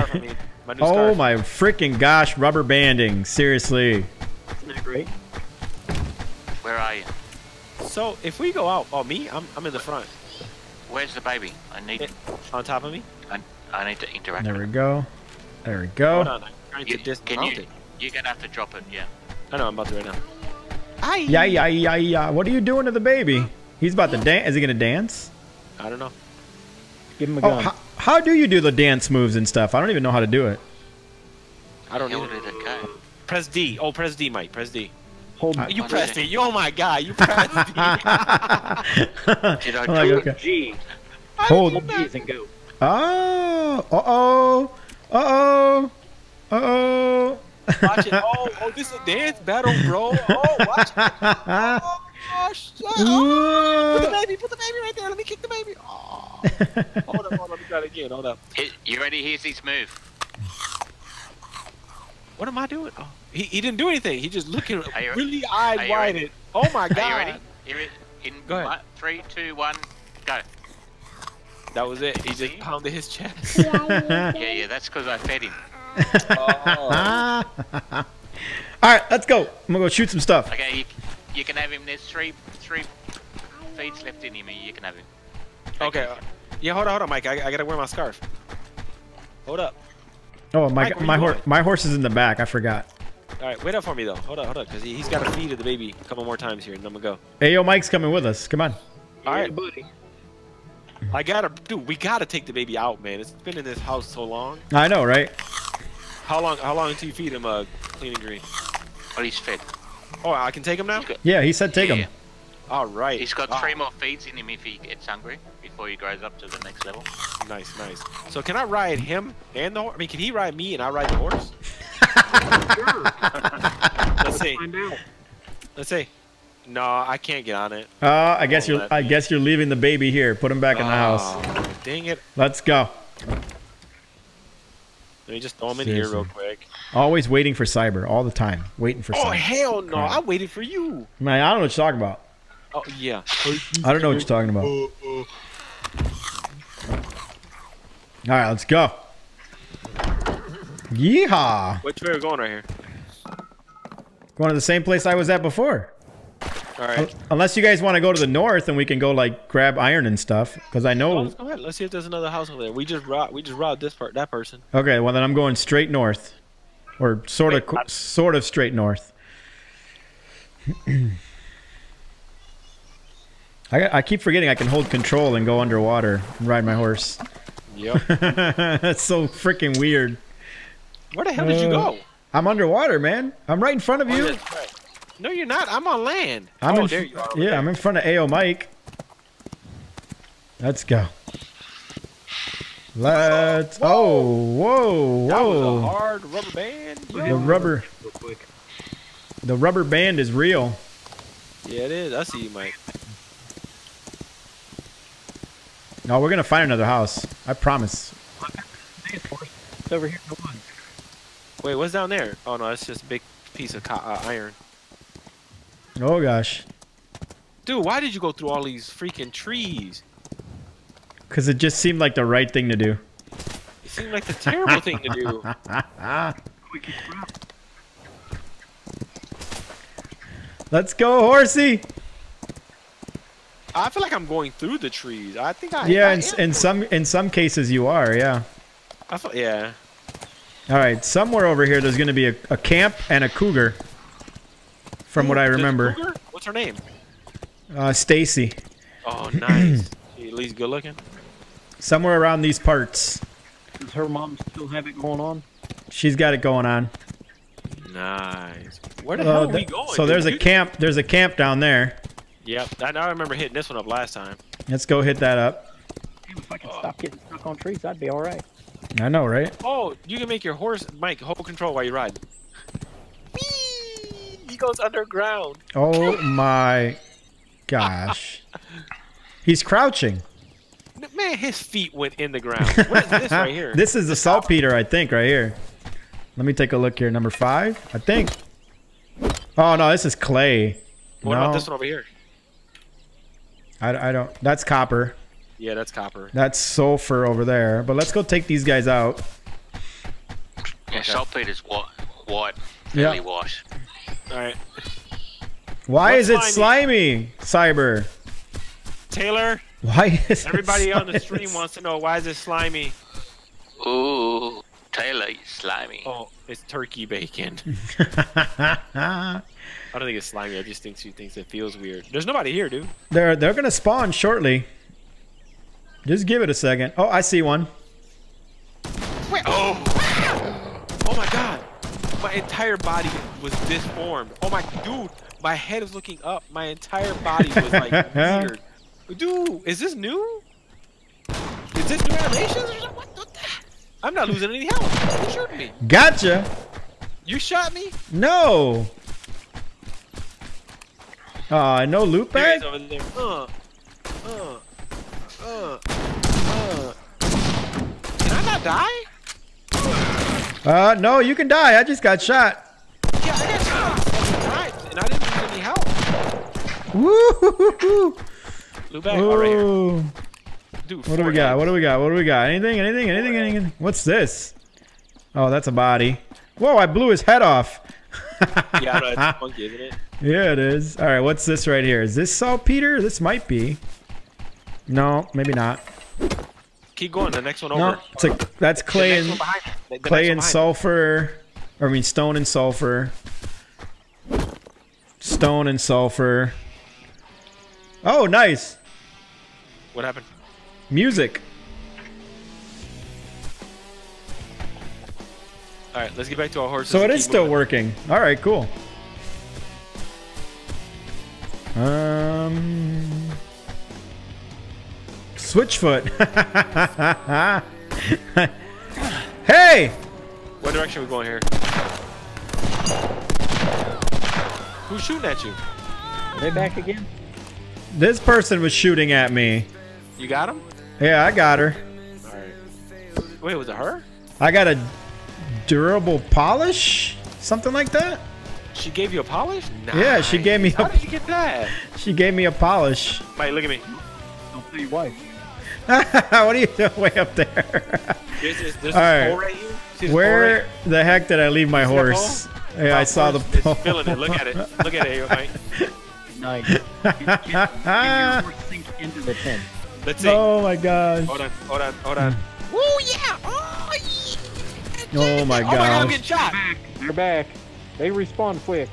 My new scarf. My freaking gosh. Rubber banding. Seriously. Isn't that great? Where are you? So if we go out, I'm in the front. Where's the baby? I need it on top of me. I need to interact. There we go. There we go. Hold on, I'm trying to dismount it. You're gonna have to drop it. Yeah. I know. I'm about to right now. Yeah. What are you doing to the baby? He's about to dance. Is he gonna dance? I don't know. Give him a gun. How do you do the dance moves and stuff? I don't even know how to do it. I don't know. Press D. Oh, press D, Mike. Press D. Hold on. You pressed it. Oh my god, you pressed D. Did I do it? G. Hold G's and go. Oh. Uh oh. Watch it. Oh, this is a dance battle, bro. Oh, watch it. Oh gosh. Oh. Put the baby right there. Let me kick the baby. Oh. Hold up. Let me try it again. Hold up. You ready? Here's his move. What am I doing? Oh, he didn't do anything. He just looking really eyed wide. Oh my god! Are you ready? Go ahead. 3, 2, 1, go. That was it. He just pounded his chest. yeah. That's because I fed him. Oh. All right, let's go. I'm gonna go shoot some stuff. Okay, you can have him. There's three feeds left in him. You can have him. Okay. Yeah, hold on, Mike. I gotta wear my scarf. Hold up. Oh my! Mike, my horse is in the back. I forgot. All right, wait up for me though. Hold on, because he's got to feed the baby a couple more times here, and I'm gonna go. Hey, yo, Mike's coming with us. Come on. All right, buddy. We gotta take the baby out, man. It's been in this house so long. I know, right? How long until you feed him clean and green? Oh, he's fed. Oh, I can take him now. Yeah, he said take him. Yeah. All right. He's got 3 more feeds in him if he gets hungry. Before he grows up to the next level. Nice. So can I ride him and the horse? I mean, can he ride me and I ride the horse? Sure. Let's see. No, I can't get on it. I guess you're leaving the baby here. Put him back in the house. Dang it. Let's go. Let me just throw him in here real quick. Always waiting for cyber, all the time. Waiting for cyber. Oh, hell no. I waited for you. Man, I don't know what you're talking about. Oh, yeah. I don't know what you're talking about. All right, let's go. Yeehaw. Which way are we going right here? Going to the same place I was at before. All right. Unless you guys want to go to the north and we can go like grab iron and stuff, because I know. Let's go ahead. Let's see if there's another house over there. We just robbed this part, that person. Okay, well then I'm going straight north, or sort of straight north. I keep forgetting I can hold control and go underwater and ride my horse. Yep. That's so freaking weird. Where the hell did you go? I'm underwater, man. I'm right in front of you. No, you're not. I'm on land. Oh, there you are. Yeah, I'm in front of AO Mike. Let's go. Let's... Oh, whoa, whoa. That was a hard rubber band. The rubber... The rubber band is real. Yeah, it is. I see you, Mike. No, we're going to find another house. I promise. It's over here. Come on. Wait, what's down there? Oh, no, it's just a big piece of iron. Oh gosh, dude, why did you go through all these freaking trees? Because it just seemed like the right thing to do. It seemed like the terrible thing to do. Let's go, horsey. I feel like I'm going through the trees. I think I in some cases you are. Yeah, I feel, yeah. All right, somewhere over here there's gonna be a camp and a cougar. From what I remember. What's her name? Stacy. Oh, nice. She at least good looking. Somewhere around these parts. Does her mom still have it going on? She's got it going on. Nice. Where the hell are we going? So there's a camp. There's a camp down there. Yep. I remember hitting this one up last time. Let's go hit that up. Hey, if I could stop getting stuck on trees, I'd be all right. I know, right? Oh, you can make your horse, Mike, hold control while you ride. Goes underground. Oh my gosh. He's crouching. Man, his feet went in the ground. What is this right here? This is the saltpeter, I think, right here. Let me take a look here. Number 5, I think. Oh no, this is clay. What about this one over here? I don't. That's copper. Yeah, that's copper. That's sulfur over there. But let's go take these guys out. Yeah, okay. Saltpeter is white. Really wash. All right. Why is it slimy, Cyber? Taylor. Why is everybody on the stream wants to know why is it slimy? Ooh, Taylor, it's slimy. Oh, it's turkey bacon. I don't think it's slimy. I just think she thinks it feels weird. There's nobody here, dude. They're gonna spawn shortly. Just give it a second. Oh, I see one. Wait, oh my God. My entire body was disformed. Oh my dude, my head is looking up. My entire body was like weird. Dude, is this new? Is this new animations or something? What the? I'm not losing any health. You shot me. Gotcha. You shot me? No. No loot bag? There he is over there. Can I not die? No, you can die. I just got shot. Yeah, I got shot. And I didn't need any help. Woo-hoo-hoo-hoo. Blue bag. All right here. Dude, what do we got? What do we got? What do we got? Anything? Anything? Anything? Anything? What's this? Oh, that's a body. Whoa, I blew his head off. Yeah, but it's funky, isn't it? Yeah, it is. All right, what's this right here? Is this saltpeter? This might be. No, maybe not. Keep going. The next one over. No, it's like, that's clay and sulfur. Or I mean, stone and sulfur. Stone and sulfur. Oh, nice. What happened? Music. All right, let's get back to our horses. So it is still working. All right, cool. Switchfoot. Hey! What direction are we going here? Who's shooting at you? Are they back again? This person was shooting at me. You got him? Yeah, I got her. All right. Wait, was it her? I got a durable polish? Something like that? She gave you a polish? Nice. Yeah, she gave me a... How did you get that? She gave me a polish. Mate, look at me. Don't tell your wife. What are you doing way up there? There's right. This pole right here. See where the heck did I leave my horse? Yeah, I saw the pole. It's filling it. Look at it. Look at it, mate. Nice. Can your horse sink into the tent? Let's see. Oh my gosh. Hold on, hold on, hold on. Oh yeah! Oh yeah! Oh my gosh. Oh my God, I'm getting shot. They're back. They respawn quick.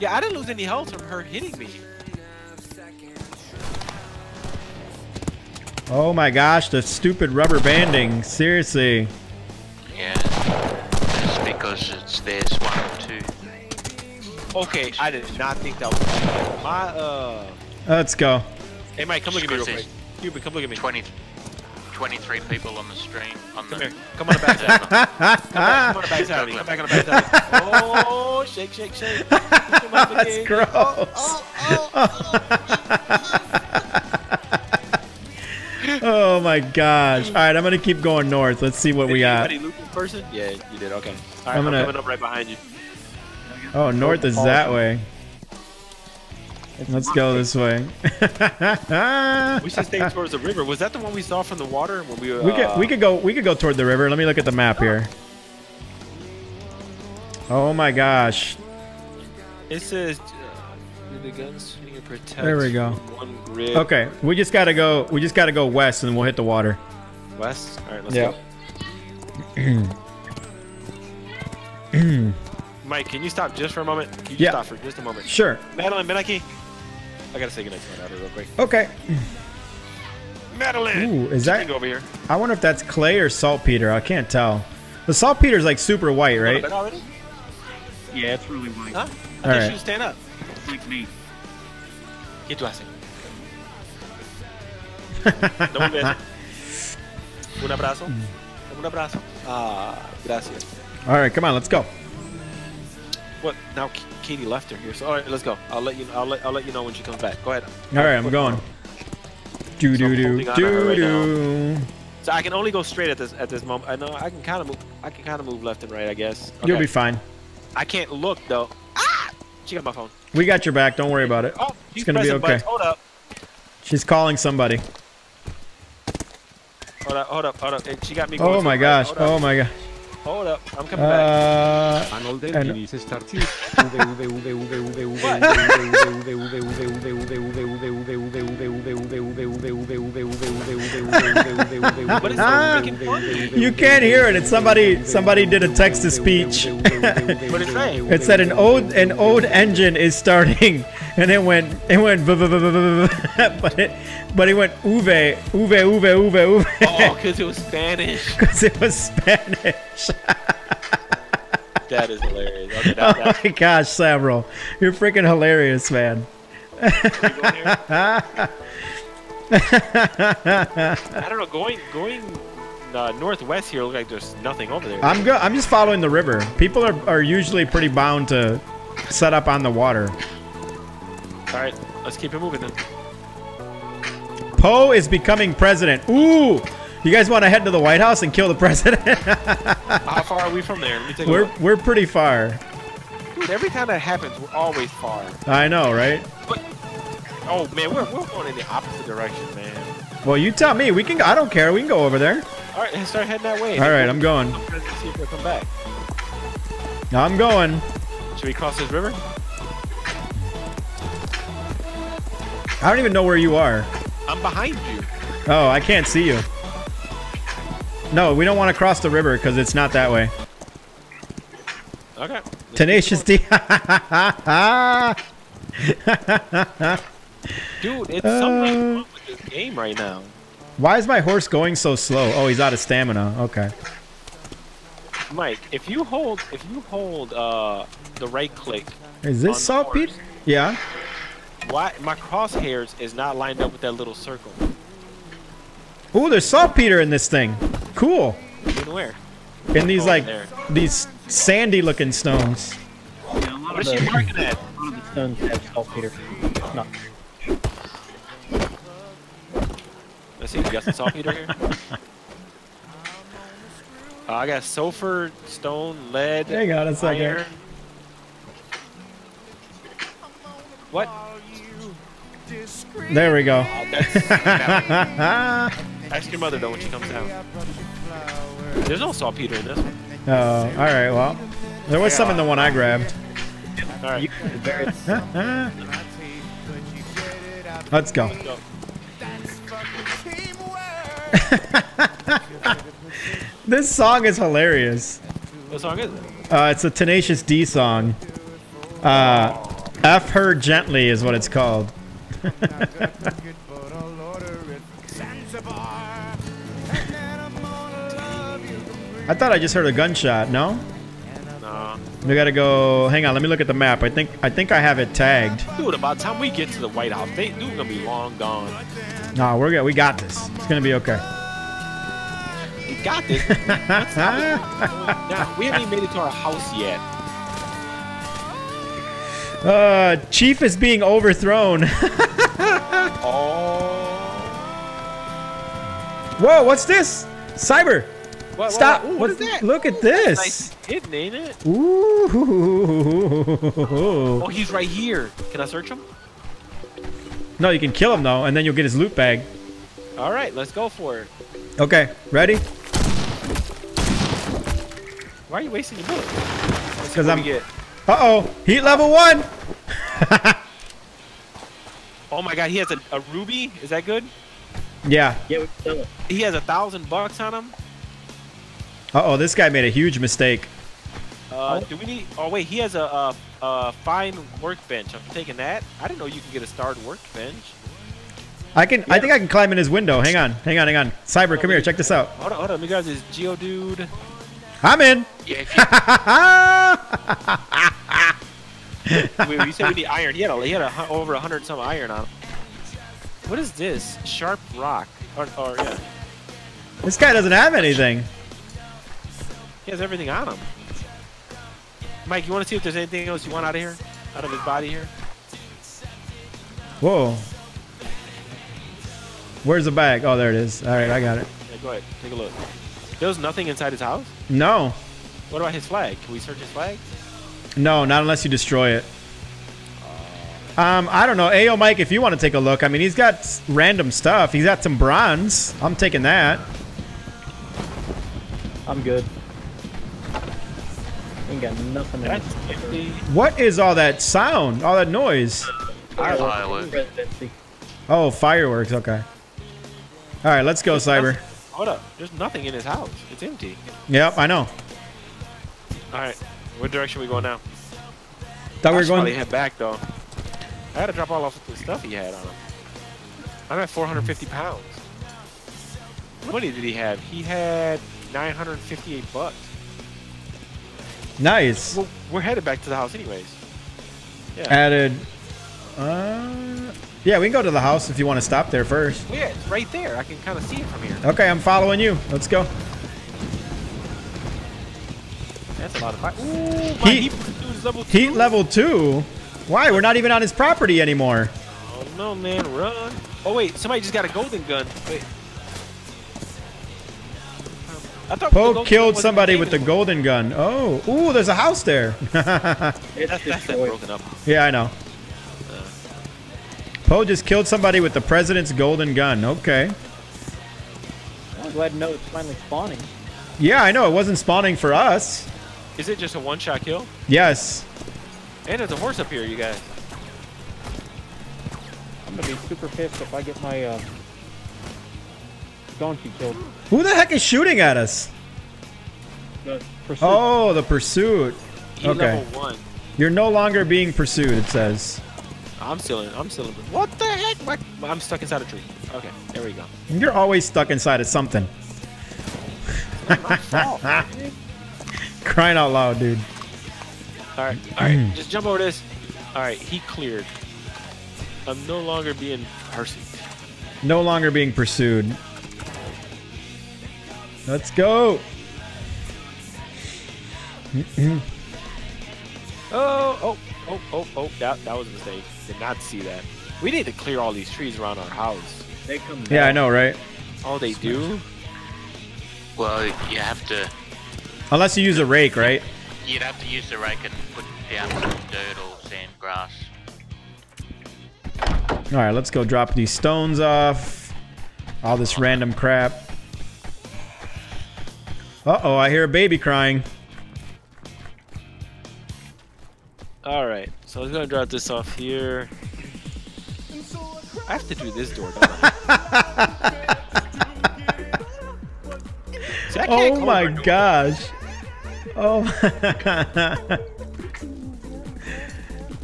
Yeah, I didn't lose any health from her hitting me. Oh my gosh, the stupid rubber banding. Seriously. Yeah, it's because it's their swamp too. Okay, I did not think that was my, Let's go. Hey Mike, come look at me real quick. Cuban, come look at me. 23 people on the stream. Come on the back side. Come back on the back side. Oh, shake, shake, shake. That's gross. Oh my gosh. All right, I'm going to keep going north. Let's see what we got. Did you loop in person? Yeah, you did. Okay. All right, I'm coming up right behind you. Oh, north is that way. Let's go this way. We should stay towards the river. Was that the one we saw from the water when we were, we could go toward the river. Let me look at the map here. Oh my gosh. It says the gunslinger protects. There we go. One grid. Okay, we just gotta go west and we'll hit the water. West? Alright, let's go. Mike, can you stop just for a moment? Can you just stop for just a moment? Sure. Madeline, Benaki. I gotta say goodnight to my daughter real quick. Okay. Madeline! Ooh, is that... over here. I wonder if that's clay or saltpeter. I can't tell. The saltpeter's like super white, right? Already? Yeah, it's really white. Huh? I think she should stand up. It's like me. Get dressing. Don't be Un abrazo. Un abrazo. Ah, gracias. Alright, come on, let's go. What now? Katie left her here, so all right, let's go. I'll let you know when she comes back. Go ahead. All right, I'm going. Do do do do do. So I can only go straight at this moment. I know I can kind of move. I can kind of move left and right, I guess. Okay. You'll be fine. I can't look though. Ah! She got my phone. We got your back. Don't worry about it. Oh, it's gonna be okay. Buttons. Hold up. She's calling somebody. Hold up! Hold up! Hold up! And she got me. Going oh my gosh! Oh my gosh! Hold up, I'm coming back. You can't hear it. It's somebody did a text to speech. It said an old engine is starting, and it went but it went uve. Oh, because it was Spanish. Because it was Spanish. That is hilarious. Okay, oh my gosh, Savro, you're freaking hilarious, man. I don't know. Going northwest here, look like there's nothing over there. I'm just following the river. People are usually pretty bound to set up on the water. All right, let's keep it moving then. Poe is becoming president. Ooh. You guys want to head to the White House and kill the president? How far are we from there? Let me take a look. We're pretty far. Dude, every time that happens, we're always far. I know, right? But, oh man, we're going in the opposite direction, man. Well, you tell me. We can. I don't care. We can go over there. All right, start heading that way. All right, I'm going. See if we'll come back. I'm going. Should we cross this river? I don't even know where you are. I'm behind you. Oh, I can't see you. No, we don't want to cross the river because it's not that way. Okay. Tenacious D. Dude, it's something wrong with this game right now. Why is my horse going so slow? Oh, he's out of stamina. Okay. Mike, if you hold the right click. Is this saltpeter? Yeah. Why my crosshairs is not lined up with that little circle? Ooh, there's saltpeter in this thing. Cool. In where? In these these sandy-looking stones. What is she marking at? One of the stones have saltpeter. No. Let's see. We got some saltpeter here. I got sulfur, stone, lead. Hang on a second. Iron. What? There we go. Oh, that's ask your mother though when she comes down. There's no saltpeter in this one. Oh, all right. Well, there was some in the one I grabbed. All right. Let's go. Let's go. This song is hilarious. What song is it? It's a Tenacious D song. F Her Gently is what it's called. I thought I just heard a gunshot. No? No. We gotta go. Hang on. Let me look at the map. I think I have it tagged. Dude, about the time we get to the White House, they're gonna be long gone. No, we're good. We got this. It's gonna be okay. We got this. Nah, we haven't even made it to our house yet. Chief is being overthrown. Oh. Whoa! What's this? Cyber. What, stop! What? Ooh, what is that? Look at this! Nice hidden, ain't it? Ooh! Oh, he's right here. Can I search him? No, you can kill him though, and then you'll get his loot bag. All right, let's go for it. Okay, ready? Why are you wasting your bullets? Because I'm. Uh-oh! Heat level 1. Oh my God! He has a ruby. Is that good? Yeah. Yeah, we can kill him. He has $1,000 on him. Uh-oh, this guy made a huge mistake. Do we need... Oh, wait, he has a fine workbench. I'm taking that. I didn't know you could get a starred workbench. I can... Yeah. I think I can climb in his window. Hang on. Hang on, hang on. Cyber, come here. Check this out. Hold on, hold on. Let me grab this Geodude. I'm in! Yeah, wait, you said we need iron. He had over 100-some iron on him. What is this? Sharp rock. Or yeah. This guy doesn't have anything. He has everything on him. Mike, you want to see if there's anything else you want out of here? Out of his body here? Whoa. Where's the bag? Oh, there it is. All right, I got it. Yeah, go ahead. Take a look. There was nothing inside his house? No. What about his flag? Can we search his flag? No, not unless you destroy it. I don't know. Ayo, Mike, if you want to take a look. I mean, he's got random stuff. He's got some bronze. I'm taking that. I'm good. Ain't got nothing in it. What is all that sound? All that noise? Oh, fireworks. Okay. All right, let's go, Cyber. Hold up. There's nothing in his house. It's empty. Yep, I know. All right. What direction are we going now? Thought we were going to head back, though. I had to drop all off the stuff he had on him. I'm at 450 pounds. What money did he have? He had 958 bucks. Nice. Well, we're headed back to the house anyways. Yeah. Added. Yeah, we can go to the house if you want to stop there first. Well, yeah, it's right there. I can kind of see it from here. Okay, I'm following you. Let's go. That's a lot of fire. Ooh, my heat level 2. Heat level 2? Why? We're not even on his property anymore. Oh, no, man. Run. Oh, wait. Somebody just got a golden gun. Wait. Poe killed somebody with the golden gun. Oh, ooh, there's a house there. that's broken up. Yeah, I know. Poe just killed somebody with the president's golden gun. Okay. I'm glad to know it's finally spawning. Yeah, I know. It wasn't spawning for us. Is it just a one-shot kill? Yes. And there's a horse up here, you guys. I'm going to be super pissed if I get my... donkey killed. Who the heck is shooting at us? The pursuit. Oh, the pursuit. Okay. Level 1. You're no longer being pursued, it says. I'm still in. What the heck? I'm stuck inside a tree. Okay, there we go. You're always stuck inside of something. Crying out loud, dude. All right. Just jump over this. All right, he cleared. I'm no longer being pursued. No longer being pursued. Let's go. Oh. That was a mistake. Did not see that. We need to clear all these trees around our house. They come down. Yeah, I know, right? All they do? Well, you have to Unless you use a rake, right? You'd have to use the rake and put down some dirt or sand, grass. Alright, let's go drop these stones off. All this random crap. Uh-oh, I hear a baby crying. Alright, so I was gonna drop this off here. I have to do this door, don't I? So I can't oh my gosh. Oh my...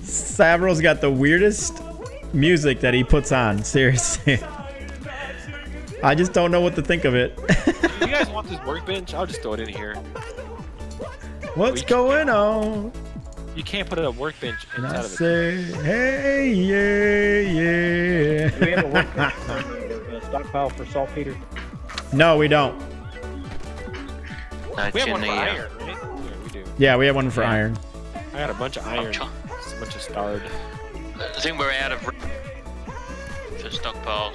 Savro's got the weirdest music that he puts on, seriously. I just don't know what to think of it. If you guys want this workbench? I'll just throw it in here. What's going on? You can't put a workbench inside of it. Hey, yeah, yeah. Do we have a workbench stockpile for saltpeter? No, we don't. We have one for iron, right? Yeah, we do. Yeah, we have one for iron. I got a bunch of iron. It's a bunch of starred. I think we're out of for stockpiles.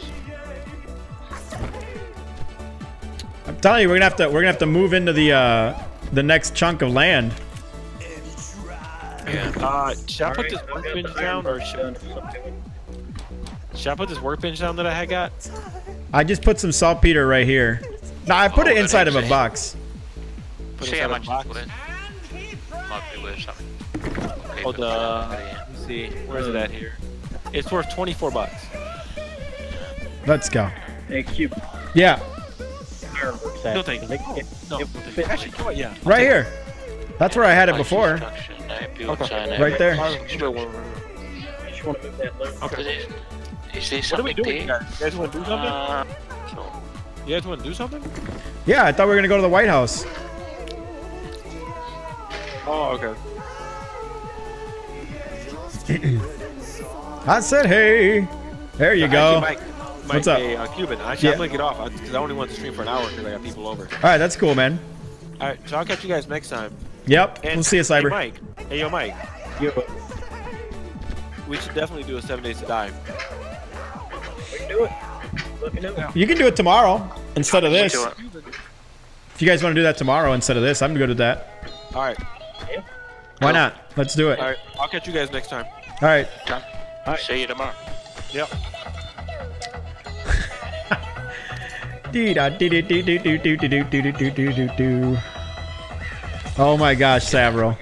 I'm telling you, we're gonna have to move into the next chunk of land. Yeah. Should I put this workbench down, or should I put this workbench down that I had got? I just put some saltpeter right here. No, I put it inside of a box. See how much it's worth. Might be worth something. Oh, let's see, where's it at here? It's worth 24 bucks. Let's go. Thank you. Yeah. No, thank you. No, actually, come on, yeah. Right here. That's where I had it before. Okay. Right there. Okay. Is there something there? You guys want to do something? You guys want to do something? Yeah, I thought we were going to go to the White House. Oh, okay. I said, hey. There you go. Actually, Mike, what's up? Hey, Cuban. Actually, yeah. I'm going to get off because I only want to stream for an hour because I got people over. All right, that's cool, man. All right, so I'll catch you guys next time. Yep, and we'll see you, Cyber. Hey, Mike. Hey, yo, Mike. Yo. We should definitely do a 7 days to die. We can do it. You can do it tomorrow instead of this. If you guys want to do that tomorrow instead of this, I'm good with that. All right. Why not? Let's do it. All right. I'll catch you guys next time. All right. See you tomorrow. Yep. Oh my gosh, Savro.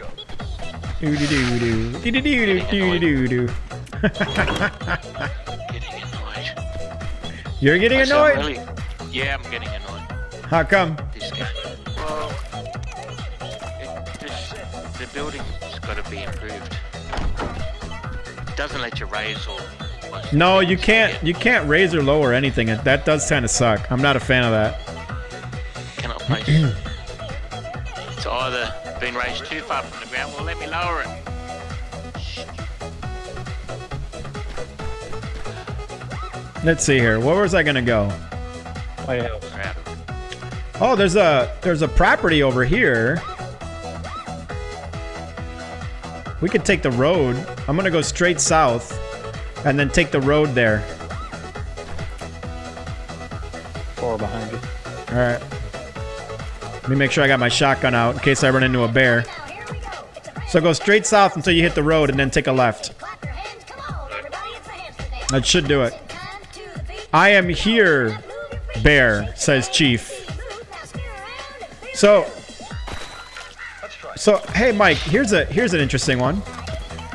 You're getting annoyed? Really, yeah, I'm getting annoyed. How come? This guy. Well, the building's got to be improved. It doesn't let you raise or... No, you can't. You can't raise or lower anything. That does kind of suck. I'm not a fan of that. Cannot place. It's either been raised too far from the ground, or let me lower it. Let's see here. Where was I gonna go? Oh, yeah. Oh, there's a property over here. We could take the road. I'm gonna go straight south, and then take the road there. Four behind you. All right. Let me make sure I got my shotgun out in case I run into a bear. So go straight south until you hit the road, and then take a left. That should do it. I am here, bear, says Chief. So hey, Mike, here's an interesting one.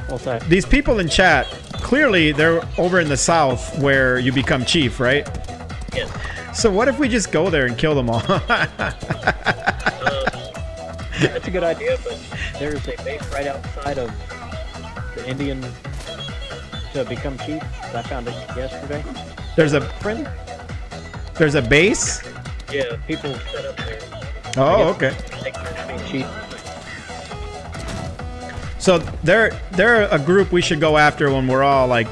What's that? These people in chat, clearly they're over in the south where you become chief, right? Yes. So what if we just go there and kill them all? That's a good idea, but there's a base right outside of the Indian to become chief. I found it yesterday. There's a base? Yeah, people set up there. Oh, okay. So they're a group we should go after when we're all like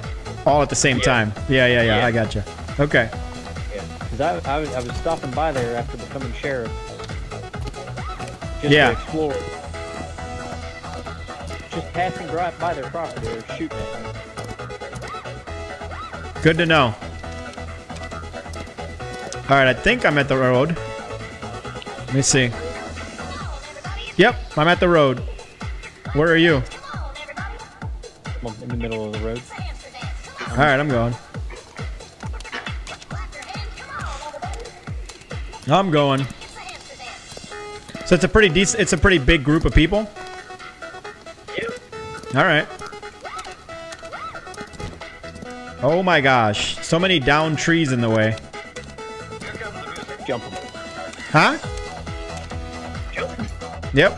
all at the same time. Yeah. I gotcha. Okay. Yeah, because I was stopping by there after becoming sheriff. Just to explore. Just passing right by their property or shooting at them. Good to know. All right, I think I'm at the road. Let me see. Yep, I'm at the road. Where are you? I'm in the middle of the road. All right, I'm going. I'm going. So it's a pretty decent, it's a pretty big group of people. Yep. All right. Oh my gosh, so many downed trees in the way. Jump them. Huh? Yep.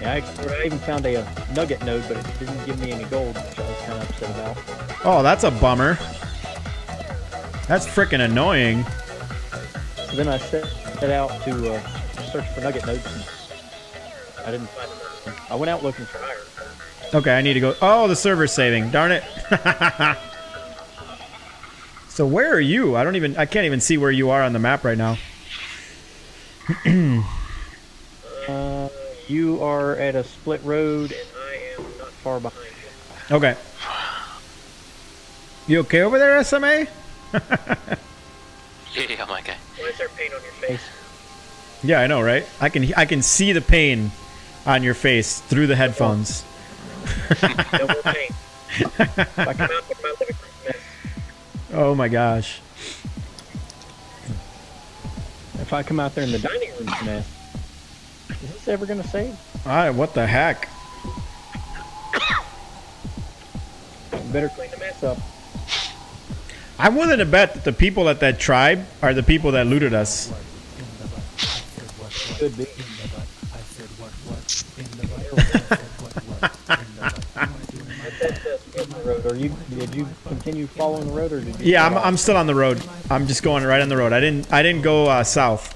Yeah, I even found a nugget node, but it didn't give me any gold, which I was kind of upset about. Oh, that's a bummer. That's freaking annoying. So then I set out to search for nugget nodes. And I didn't find them. I went out looking for iron. Okay, I need to go. Oh, the server's saving. Darn it. So where are you? I don't even. I can't even see where you are on the map right now. You are at a split road, and I am not far behind you. Okay. You okay over there, SMA? Yeah, I'm okay. Why is there pain on your face? Yeah, I know, right? I can see the pain on your face through the headphones. Double pain. I come out with my living room. Oh my gosh. If I come out there in the dining room, man, is this ever gonna save? Alright, what the heck? Better clean the mess up. I'm willing to bet that the people at that tribe are the people that looted us. Could be. Are you, did you continue following the road, or did you? Yeah, I'm still on the road. I'm just going right on the road. I didn't go south.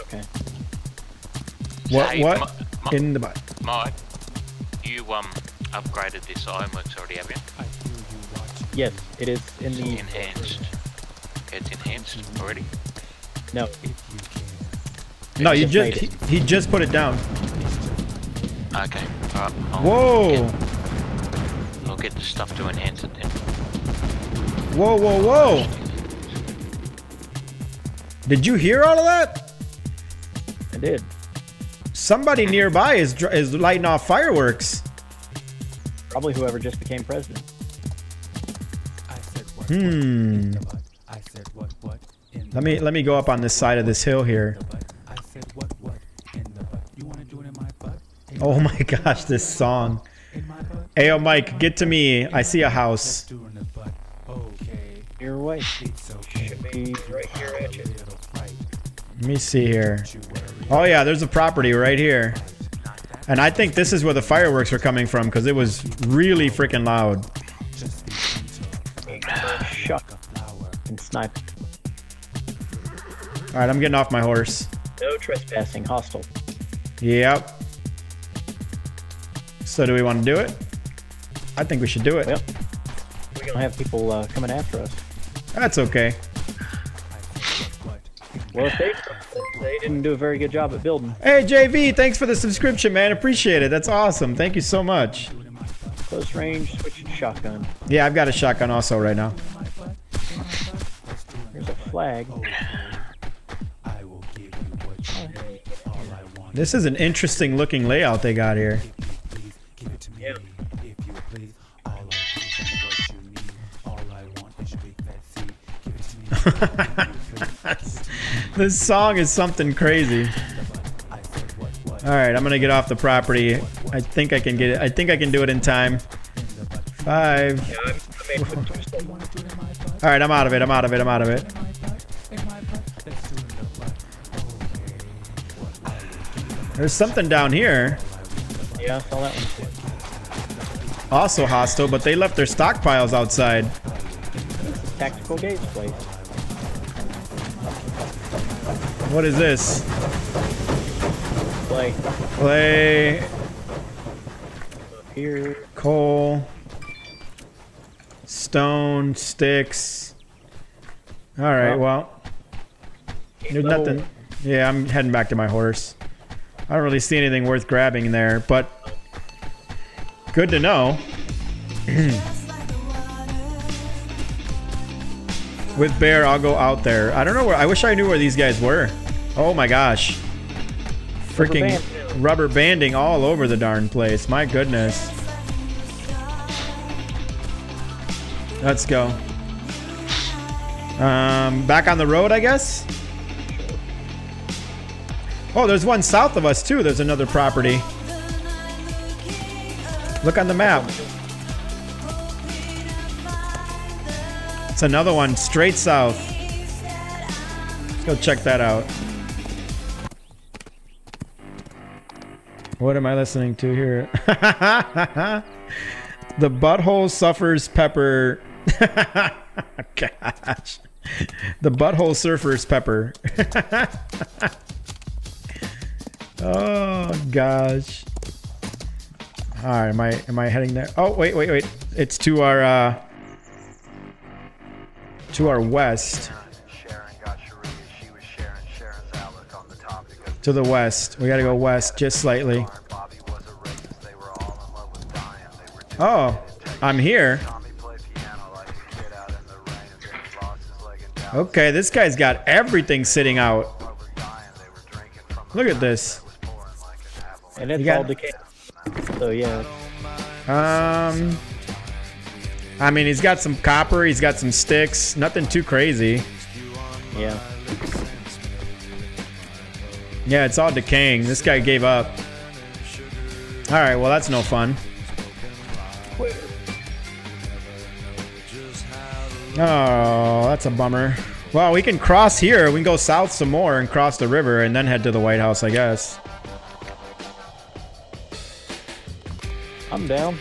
Okay. What in the butt? Mike, you upgraded this ironworks already, haven't you? Yes, it is in the enhanced. It's enhanced already. No. No, you just he just put it down. Okay. All right, whoa. I'll get the stuff to enhance it then. Whoa, whoa, whoa! Did you hear all of that? I did. Somebody nearby is lighting off fireworks. Probably whoever just became president. I said what? Hmm. I said what? Let me go up on this side of this hill here. I said what? In the butt. You want to do it in my butt? Oh my gosh, this song. Hey, oh, Mike, get to me. I see a house. Your way. Should be right here at you. Let me see here. Oh yeah, there's a property right here. And I think this is where the fireworks are coming from, because it was really freaking loud. Shuck and snipe. All right, I'm getting off my horse. No trespassing, hostile. Yep. So do we want to do it? I think we should do it. Yep. We're gonna have people coming after us. That's okay. Well, they didn't do a very good job at building. Hey, JV, thanks for the subscription, man. Appreciate it. That's awesome. Thank you so much. Close range, switching shotgun. Yeah, I've got a shotgun also right now. There's a flag. This is an interesting looking layout they got here. Yeah. This song is something crazy. All right, I'm gonna get off the property. I think I can get it. I think I can do it in time. 5. All right, I'm out of it. I'm out of it. I'm out of it. There's something down here. Yeah, I saw that one. Also hostile, but they left their stockpiles outside. Tactical gates place. What is this? Play. Up here. Coal. Stone. Sticks. Alright, well. There's nothing. Yeah, I'm heading back to my horse. I don't really see anything worth grabbing there, but good to know. With Bear, I'll go out there. I don't know where. I wish I knew where these guys were. Oh my gosh. Freaking rubber banding all over the darn place. My goodness. Let's go. Back on the road, I guess? Oh, there's one south of us, too. There's another property. Look on the map. It's another one straight south. Let's go check that out. What am I listening to here? The butthole suffers pepper. Gosh. The butthole surfers pepper. Oh gosh. Alright, am I heading there? Oh wait. It's to our west. To the west. We gotta go west just slightly. Oh, I'm here. Okay, this guy's got everything sitting out. Look at this. And it's all decayed. So yeah. I mean, he's got some copper. He's got some sticks. Nothing too crazy. Yeah. Yeah, it's all decaying. This guy gave up. All right. Well, that's no fun. Oh, that's a bummer. Well, we can cross here. We can go south some more and cross the river and then head to the White House, I guess. I'm down.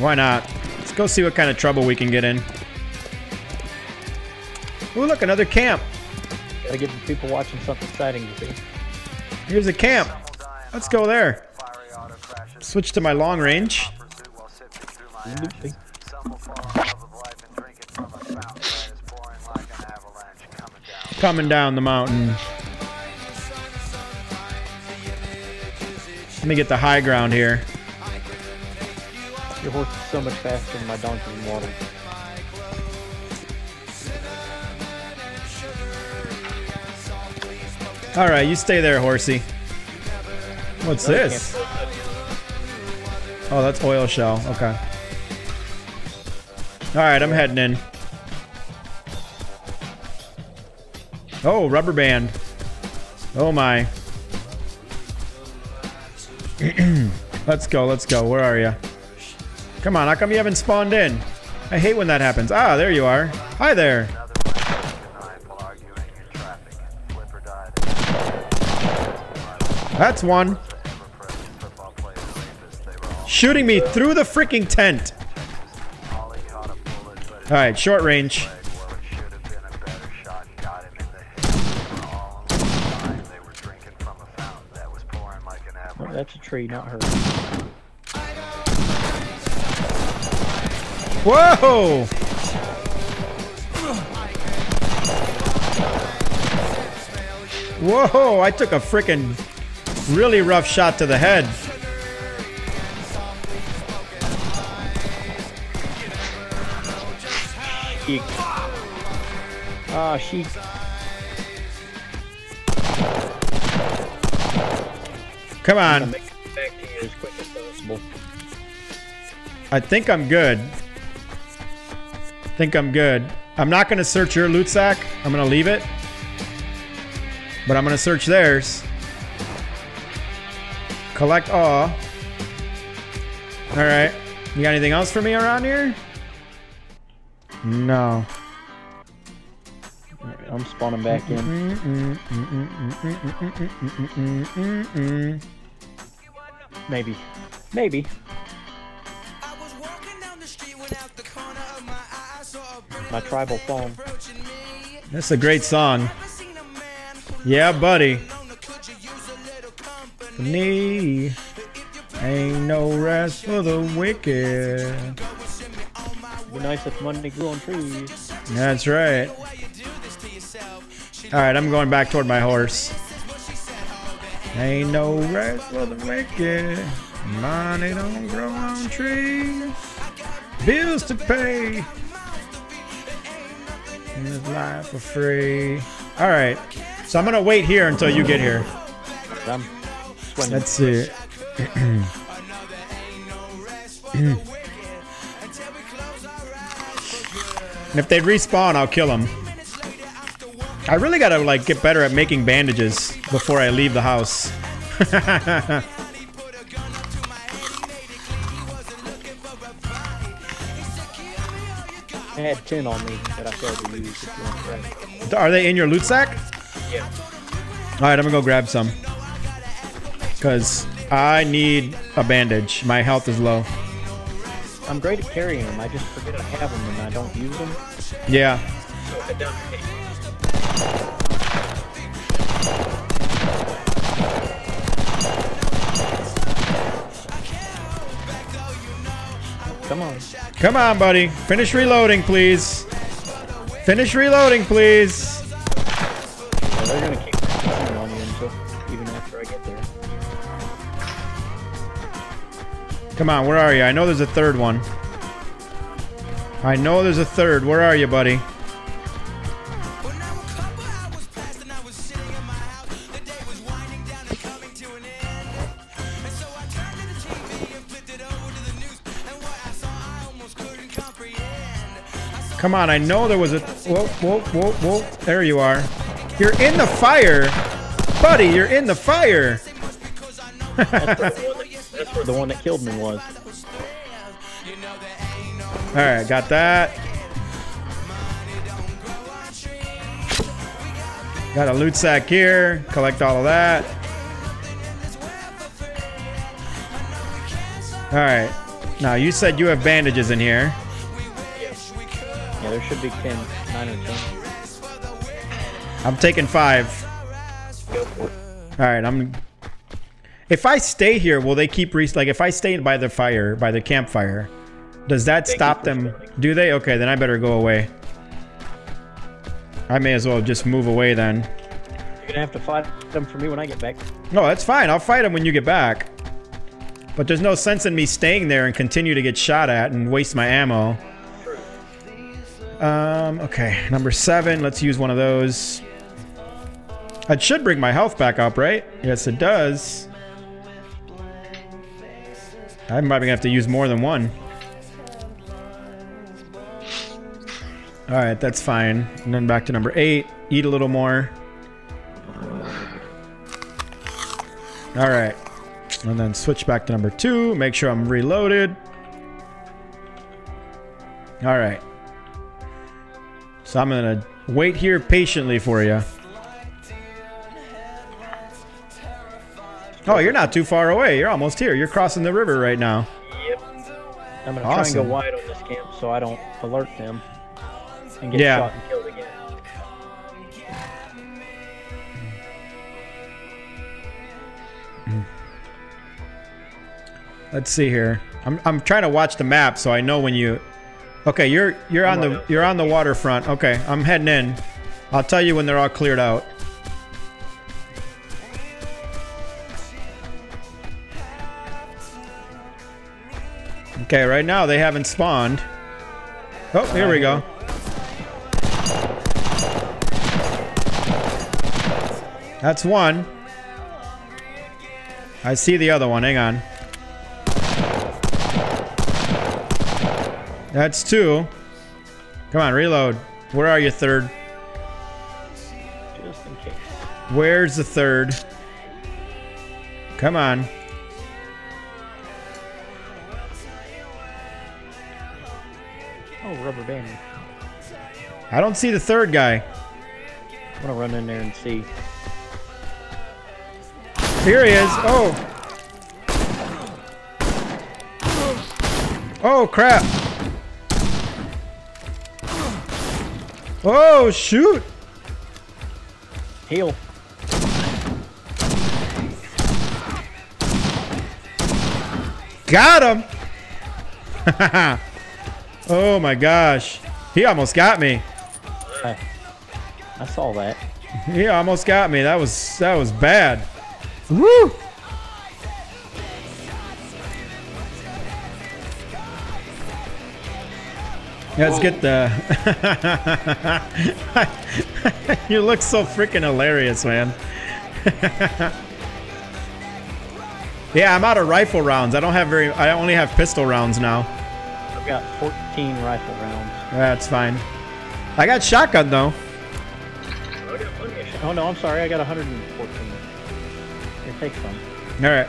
Why not? Let's go see what kind of trouble we can get in. Ooh, look, another camp. Gotta get the people watching something exciting to see. Here's a camp. Let's go there. Switch to my long range. Coming down the mountain. Let me get the high ground here. Your horse is so much faster than my donkey in water. Alright, you stay there, horsey. What's this? Oh, that's oil shell. Okay. Alright, I'm heading in. Oh, rubber band. Oh my. Let's go. Where are you? Come on, how come you haven't spawned in? I hate when that happens. Ah, there you are. Hi there. That's one. Shooting me through the freaking tent. Alright, short range. That's a tree, not her. Whoa! Whoa, I took a freaking really rough shot to the head. Sheik. Ah, sheik. Come on. I think I'm good. I'm not going to search your loot sack. I'm going to leave it. But I'm going to search theirs. Collect all. Alright. You got anything else for me around here? No. I'm spawning back in. Maybe. My tribal phone. That's a great song. Yeah, buddy. Me ain't no rest for the wicked. Be nice if Monday grew on trees. That's right. All right, I'm going back toward my horse. Ain't no rest for the wicked. Money don't grow on trees. Bills to pay. watching this live for free. All right, so I'm gonna wait here until you get here. Let's see. And if they respawn, I'll kill them. I really gotta like get better at making bandages before I leave the house. I had 10 on me that I failed to use. If you want to grab. Are they in your loot sack? Yeah. All right, I'm gonna go grab some. Cause I need a bandage. My health is low. I'm great at carrying them. I just forget I have them and I don't use them. Yeah. So I don't hate them. Come on. Come on, buddy. Finish reloading, please. Finish reloading, please. Yeah, they're gonna keep pushing on you until even after I get there. Come on, where are you? I know there's a third one. I know there's a third. Where are you, buddy? Come on, I know there was a... Whoa, whoa, whoa, whoa. There you are. You're in the fire. Buddy, you're in the fire. That's where the one that killed me was. Alright, got that. Got a loot sack here. Collect all of that. Alright. Now, you said you have bandages in here. Yeah, there should be 10, 9 or 10. I'm taking 5. Go for it. Alright, I'm... If I stay here, will they keep... Like, if I stay by the fire, by the campfire, does that stop them? Do they? Okay, then I better go away. I may as well just move away then. You're gonna have to fight them for me when I get back. No, that's fine. I'll fight them when you get back. But there's no sense in me staying there and continue to get shot at and waste my ammo. Okay, number 7. Let's use one of those. It should bring my health back up, right? Yes, it does. I'm probably gonna have to use more than one. Alright, that's fine. And then back to number 8. Eat a little more. Alright. And then switch back to number 2. Make sure I'm reloaded. Alright. So I'm gonna wait here patiently for you. Oh, you're not too far away. You're almost here. You're crossing the river right now. Yep. I'm gonna try and go wide on this camp so I don't alert them and get shot and killed again. Let's see here. I'm trying to watch the map so I know when you. Okay, you're on the waterfront. Okay, I'm heading in. I'll tell you when they're all cleared out. Okay, right now they haven't spawned. Oh, here we go. That's one. I see the other one. Hang on. That's 2. Come on, reload. Where are you, third? Just in case. Where's the third? Come on. Oh, rubber banding. I don't see the third guy. I'm gonna run in there and see. Here he is. Oh. Oh, crap. Oh, shoot! Heal. Got him! Oh my gosh. He almost got me. I saw that. He almost got me. That was bad. Woo! Let's get the... You look so freaking hilarious, man. Yeah, I'm out of rifle rounds. I don't have very... I only have pistol rounds now. I've got 14 rifle rounds. That's fine. I got shotgun, though. Oh, no, I'm sorry. I got 114. It takes some. All right.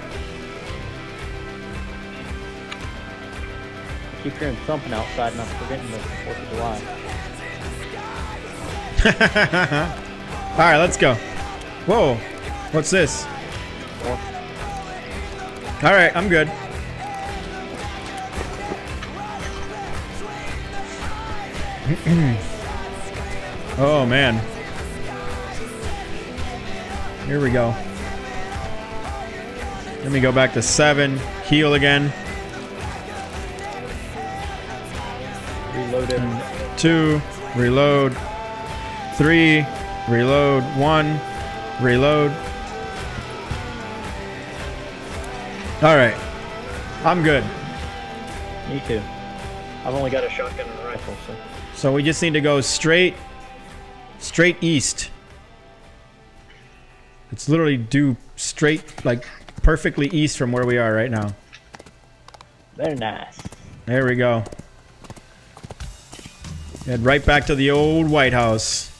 I keep hearing thumping outside, and I'm forgetting the 4th of July. All right, let's go. Whoa. What's this? All right, I'm good. Oh, man. Here we go. Let me go back to 7. Heal again. Reload it. 2. Reload. 3. Reload. 1. Reload. Alright. I'm good. Me too. I've only got a shotgun and a rifle, so... So we just need to go straight east. It's literally due straight, like, perfectly east from where we are right now. Very nice. There we go. Head right back to the old White House.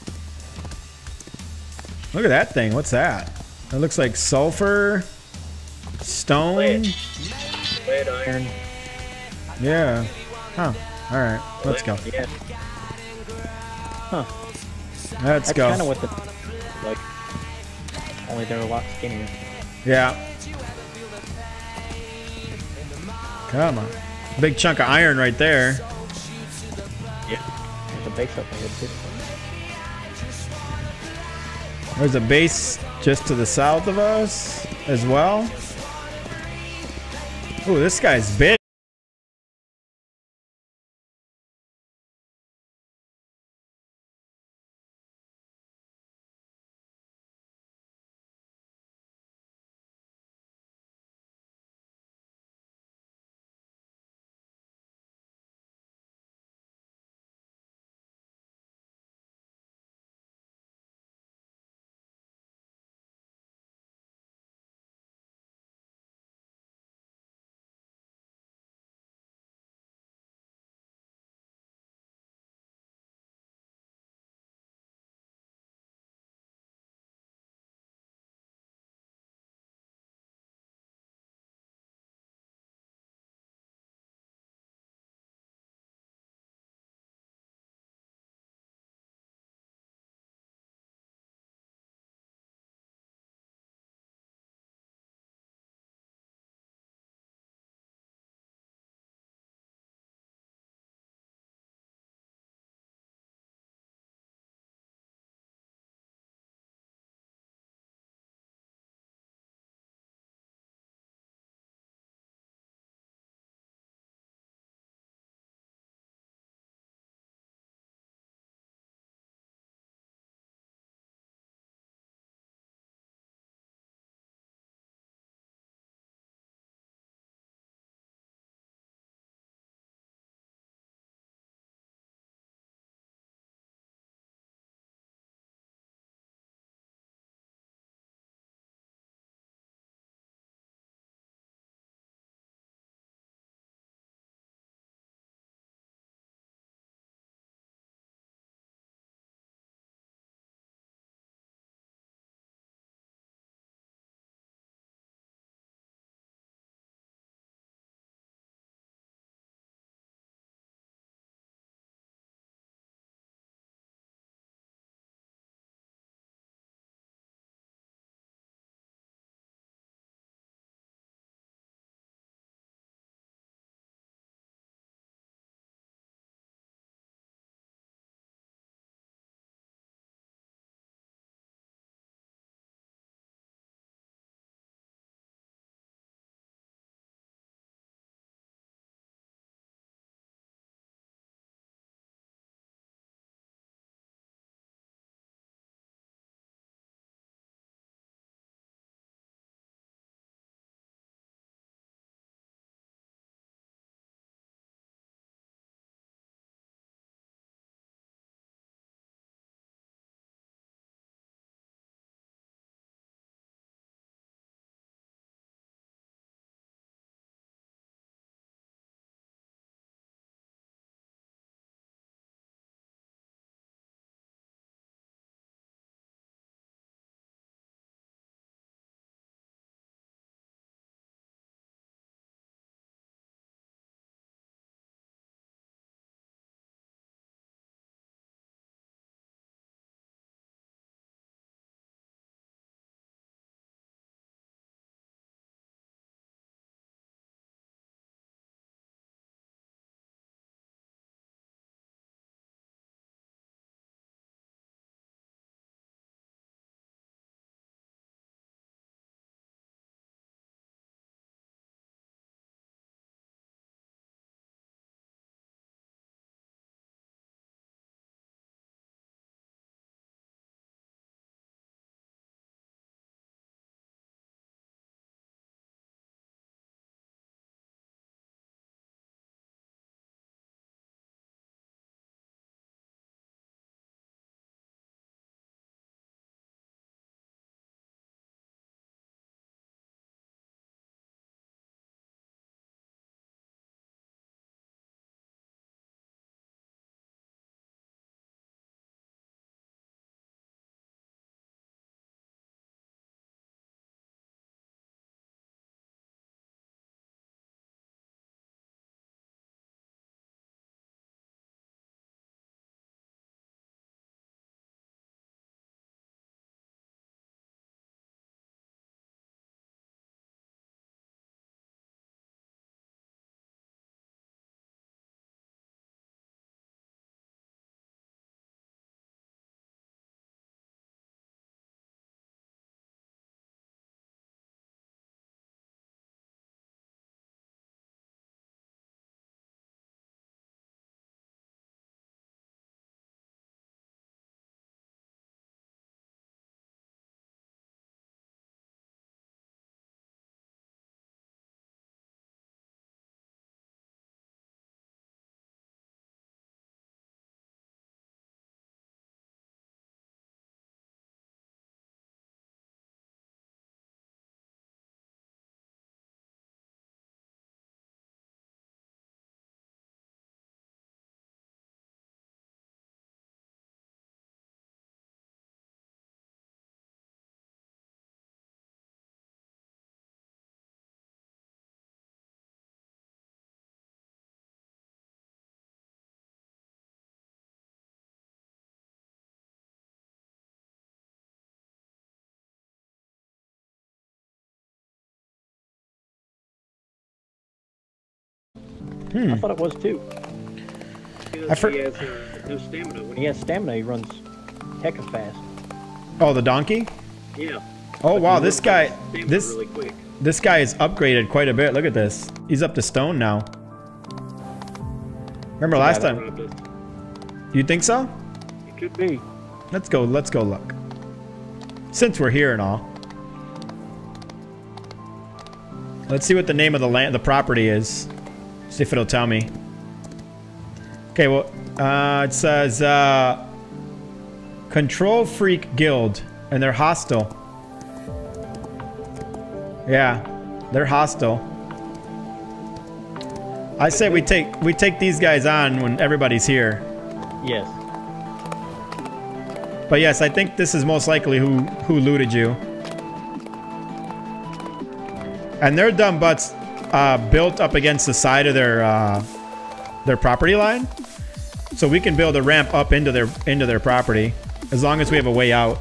Look at that thing. What's that? That looks like sulfur... Stone? Lead iron. Yeah. Huh. Alright. Let's go. Yeah. Huh. Let's go. That's kind of what the... Like... Only they're a lot skinnier. Yeah. Come on. Big chunk of iron right there. Yeah. There's a base up there too. There's a base just to the south of us as well. Oh, this guy's big. I thought it was too. He has no stamina. When he has stamina, he runs hecka fast. Oh, the donkey? Yeah. Oh wow, this guy, this guy is upgraded quite a bit. Look at this. He's up to stone now. Remember last time? You think so? It could be. Let's go look. Since we're here and all. Let's see what the name of the land, the property is. See if it'll tell me. Okay, well, it says, Control Freak Guild, and they're hostile. Yeah, they're hostile. I say we take these guys on when everybody's here. Yes. But yes, I think this is most likely who looted you. And their dumb butts built up against the side of their property line, so we can build a ramp up into their property, as long as we have a way out.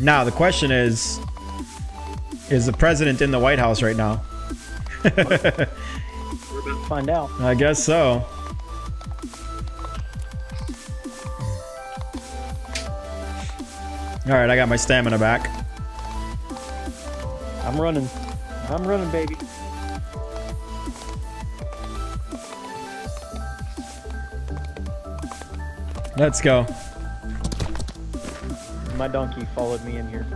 Now the question is the president in the White House right now? We're about to find out. I guess so. All right, I got my stamina back. I'm running, baby. Let's go. My donkey followed me in here.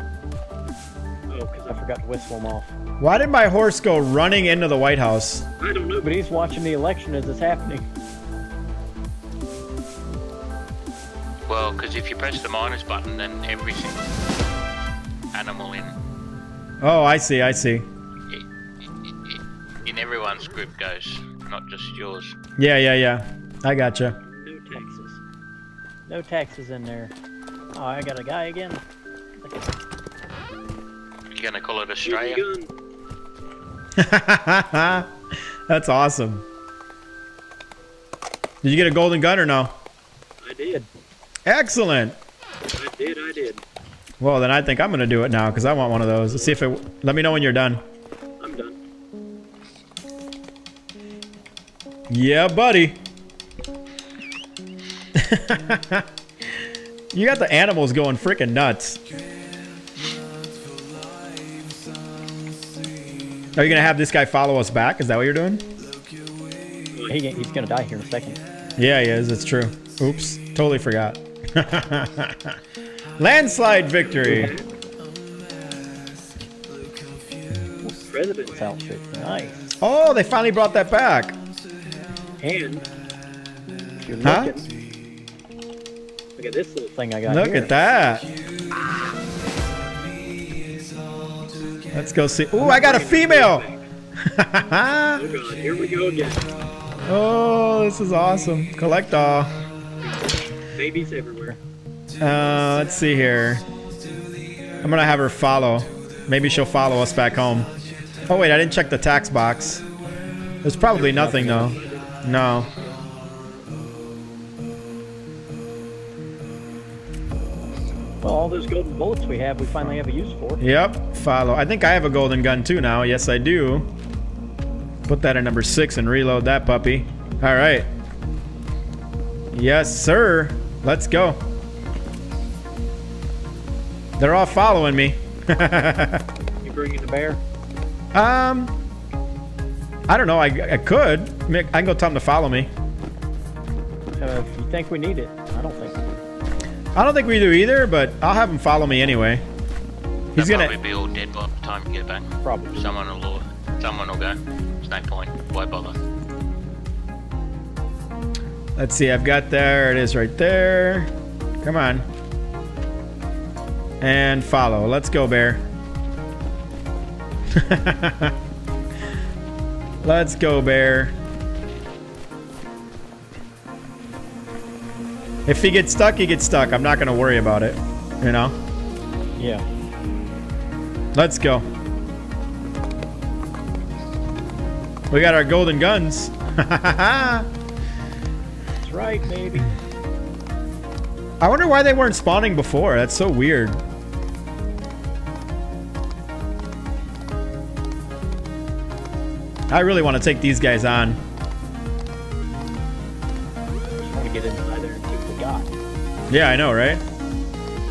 Oh, because I forgot to whistle him off. Why did my horse go running into the White House? I don't know, but he's watching the election as it's happening. Well, because if you press the minus button, then every single animal in... Oh, I see, I see. In everyone's group goes, not just yours. Yeah, yeah, yeah. I gotcha. No taxes. No taxes in there. Oh, I got a guy again. You gonna call it Australia? That's awesome. Did you get a golden gun or no? I did. Excellent. I did. Well, then I think I'm gonna do it now because I want one of those. Let's see if it. Let me know when you're done. I'm done. Yeah, buddy. You got the animals going freaking nuts. Are you gonna have this guy follow us back? Is that what you're doing? He's gonna die here in a second. Yeah, he is. It's true. Oops. Totally forgot. Landslide victory. President's outfit. Nice. Oh, they finally brought that back. And if you're looking, look at this little thing I got. Look at that. Let's go see. Ooh, I got a female. Here we go again. Oh, this is awesome. Collect all. Babies everywhere. Let's see here. I'm gonna have her follow. Maybe she'll follow us back home. Oh wait, I didn't check the tax box. There's probably nothing though. No. Well, all those golden bullets we have, we finally have a use for. Yep, follow. I think I have a golden gun too now. Yes, I do. Put that at number 6 and reload that puppy. All right. Yes, sir. Let's go. They're all following me. You bringing the bear? I don't know. I could. I can go tell them to follow me. If you think we need it, I don't think we do. I don't think we do either, but I'll have him follow me anyway. He's gonna probably be all dead by the time you get back. Probably. Someone will go. There's no point. Why bother? Let's see. I've got there. It is right there. Come on. And follow. Let's go, bear. Let's go, bear. If he gets stuck, he gets stuck. I'm not gonna worry about it, you know? Yeah. Let's go. We got our golden guns. That's right, baby. I wonder why they weren't spawning before. That's so weird. I really want to take these guys on. Just want to get inside there and take the god. Yeah, I know, right?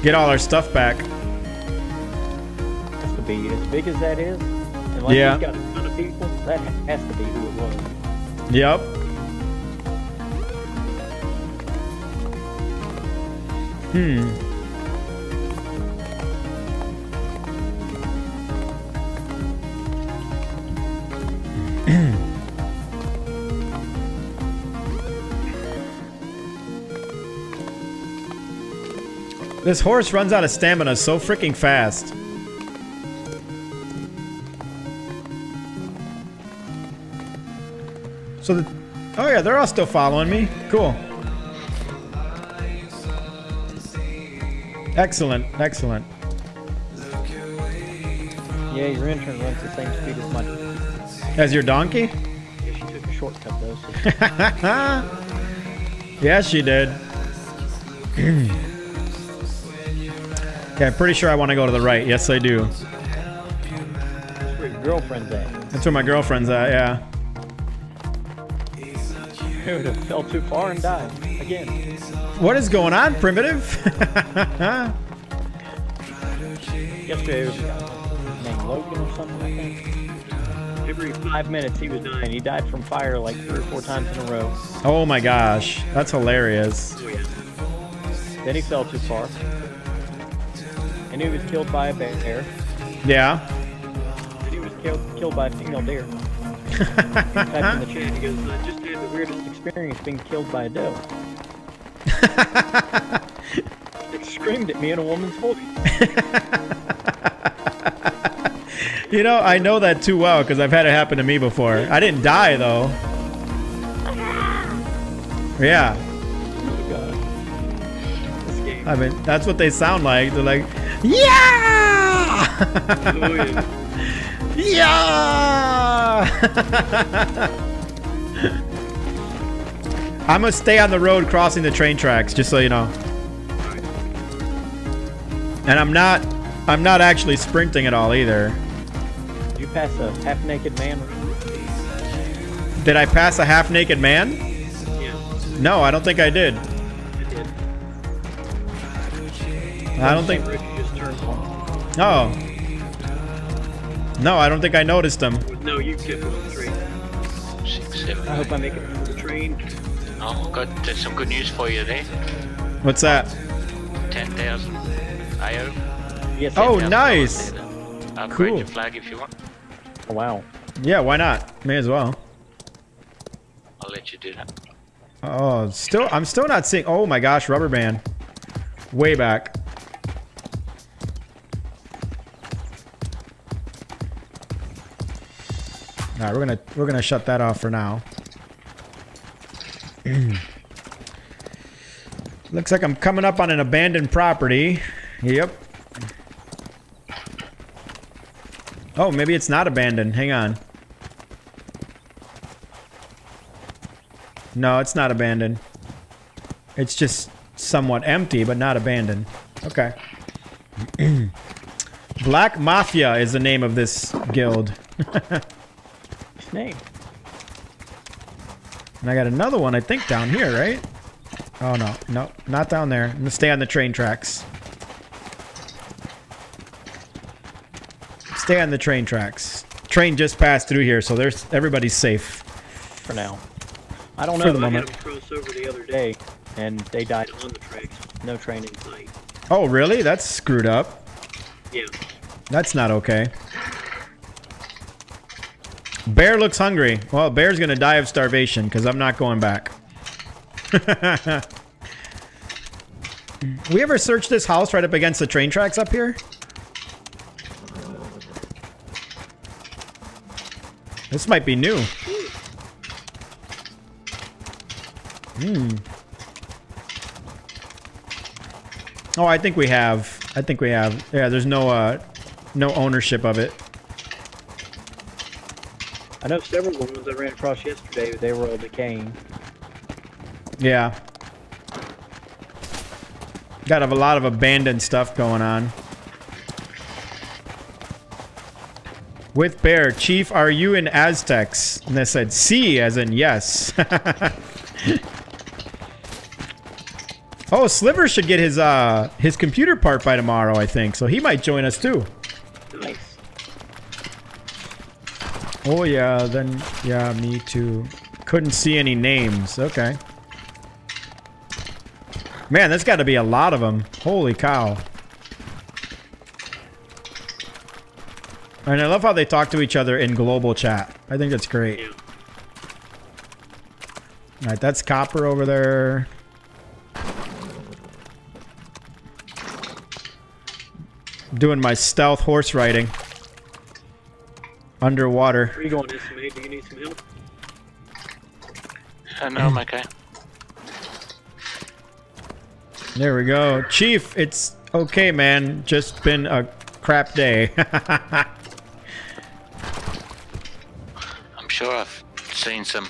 Get all our stuff back. Has to be as big as that is. And like yeah. He's got a ton of people. That has to be who it was. Yep. Hmm. This horse runs out of stamina so freaking fast. So the... Oh yeah, they're all still following me. Cool. Excellent, excellent. Yeah, your intern runs the same speed as mine. As your donkey? Yeah, she took a shortcut though. So. Yeah, she did. Okay, I'm pretty sure I want to go to the right. Yes, I do. That's where your girlfriend's at. That's where my girlfriend's at, yeah. Dude, I fell too far and died. Again. What is going on, Primitive? Yesterday, was named Logan or something, I think. Every 5 minutes he was dying. He died from fire like 3 or 4 times in a row. Oh my gosh. That's hilarious. Oh, yeah. Then he fell too far. And he was killed by a bear. Yeah. And he was killed by a female deer. Back in the chat, he goes, I just had the weirdest experience being killed by a doe. It screamed at me in a woman's voice. You know, I know that too well because I've had it happen to me before. I didn't die though. Yeah. Oh god. This game. I mean, that's what they sound like. They're like, yeah! Oh, yeah. Yeah! I'm gonna stay on the road crossing the train tracks, just so you know. And I'm not actually sprinting at all either. Did you pass a half-naked man? Did I pass a half-naked man? Yeah. No, I don't think I did. I did. I don't think. Oh. No, I don't think I noticed them. No, you kept on the train. 6, 7, I hope I make it on the train. Oh, I've got some good news for you there. What's that? 10,000 IO. Yes, oh, 10, nice. Cool. Your flag if you want. Oh, wow. Yeah, why not? May as well. I'll let you do that. Oh, still, I'm still not seeing. Oh my gosh, rubber band. Way back. All right, we're gonna shut that off for now. Looks like I'm coming up on an abandoned property. Yep. Oh, maybe it's not abandoned. Hang on. No, it's not abandoned. It's just somewhat empty, but not abandoned. Okay. Black Mafia is the name of this guild. Name. And I got another one, I think, down here, right? Oh, no. No, not down there. I'm going to stay on the train tracks. Stay on the train tracks. Train just passed through here, so there's everybody's safe. For now. I don't know. For the moment. I had them cross over the other day, and they died on the tracks. No train in sight. Oh, really? That's screwed up. Yeah. That's not okay. Bear looks hungry. Well, Bear's gonna die of starvation because I'm not going back. We ever searched this house right up against the train tracks up here? This might be new. Hmm. Oh, I think we have. I think we have. Yeah, there's no ownership of it. I know several of the ones I ran across yesterday, they were all decaying. Yeah. Got a lot of abandoned stuff going on. With Bear, Chief, are you in Aztecs? And I said, "See," as in yes. Oh, Sliver should get his computer part by tomorrow, I think. So he might join us too. Nice. Oh yeah, then yeah, me too. Couldn't see any names. Okay. Man, there's got to be a lot of them. Holy cow. And I love how they talk to each other in global chat. I think that's great. Alright, that's Copper over there. Doing my stealth horse riding. Underwater. Where are you going, SMA? Do you need some help? No, I'm okay. There we go. Chief, it's okay, man. Just been a crap day. Sure, I've seen some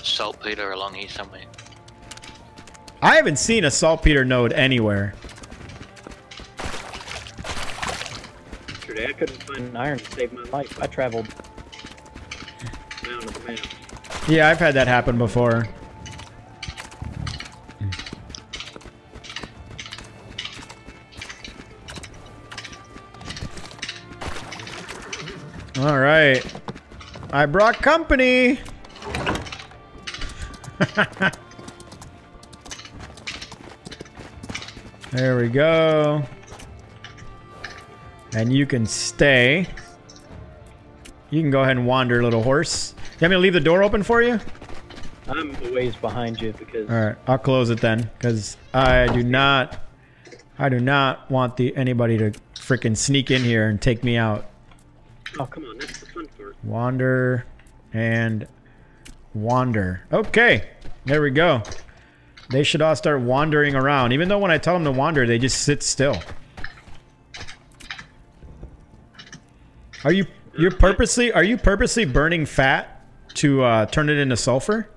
saltpeter along here somewhere. I haven't seen a saltpeter node anywhere. Yesterday, I couldn't find an iron to save my life. I traveled down to the map. Yeah, I've had that happen before. All right. I brought company! There we go. And you can stay. You can go ahead and wander, little horse. You want me to leave the door open for you? I'm a ways behind you because... Alright, I'll close it then. Because I do not want anybody to frickin' sneak in here and take me out. Oh, come on. That's the fun part. Wander and wander. Okay. There we go. They should all start wandering around. Even though when I tell them to wander, they just sit still. Are you purposely burning fat to turn it into sulfur?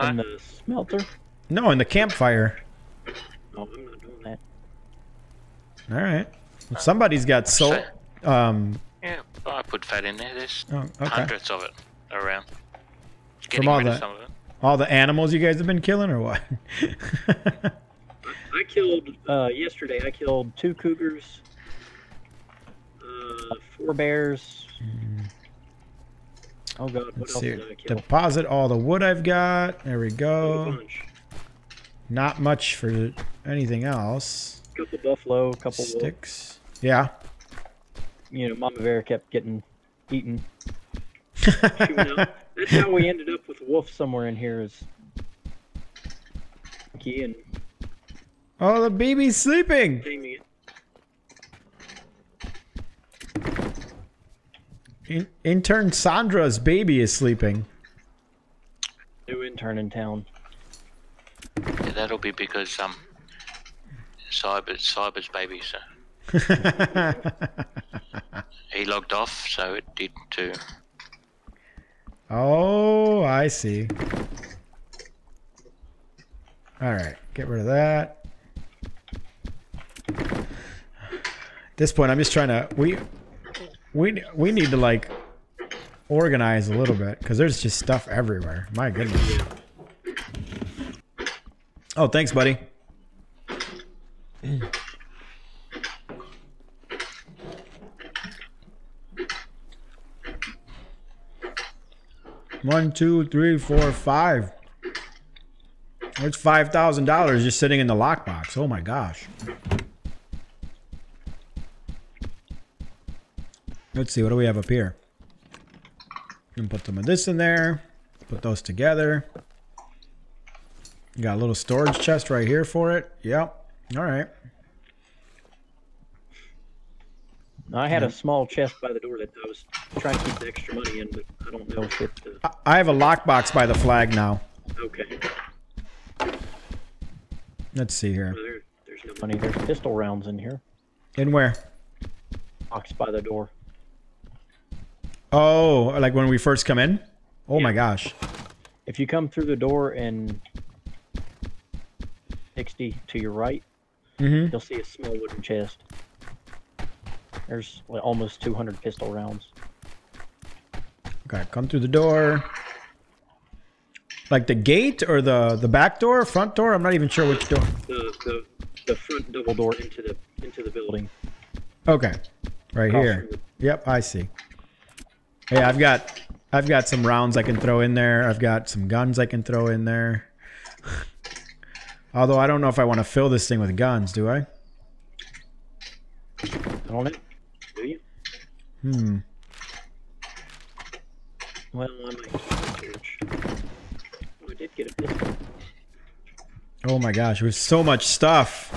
In the smelter? No, in the campfire. No, I'm not doing that. All right. Well, somebody's got salt. Yeah, I put fat in there. There's hundreds of it around. From all the, all the animals you guys have been killing, or what? I killed yesterday. I killed 2 cougars, 4 bears. Oh god, what else did I kill? Deposit all the wood I've got. There we go. Not much for anything else. Couple buffalo, couple sticks. Wolf. Yeah. You know, Mama Vera kept getting eaten. That's how we ended up with a wolf somewhere in here. Is Key and oh, the baby's sleeping. Intern Sandra's baby is sleeping. New intern in town. Yeah, that'll be because Cyber's baby, so he logged off, so it did too. Oh, I see. All right, get rid of that. At this point, I'm just trying to we need to like organize a little bit because there's just stuff everywhere. My goodness. Oh, thanks, buddy. One, two, three, four, 5. That's $5,000 just sitting in the lockbox. Oh my gosh. Let's see, what do we have up here? And put some of this in there. Put those together. Got a little storage chest right here for it. Yep. All right. I had a small chest by the door that I was trying to keep the extra money in, but I don't know if it... I have a lockbox by the flag now. Okay. Let's see here. Oh, there's no money. There's pistol rounds in here. In where? Box by the door. Oh, like when we first come in? Oh yeah. My gosh. If you come through the door and 60 to your right, you'll see a small wooden chest. There's like, almost 200 pistol rounds. Okay, come through the door. Like the gate or the back door, front door? I'm not even sure which door. The front double door into the building. Okay, right here. Yep, I see. Hey, I've got some rounds I can throw in there. I've got some guns I can throw in there. Although I don't know if I want to fill this thing with guns, do I? Do you? Hmm. Well, I might keep the church. I did get a pistol. Oh my gosh, there's so much stuff.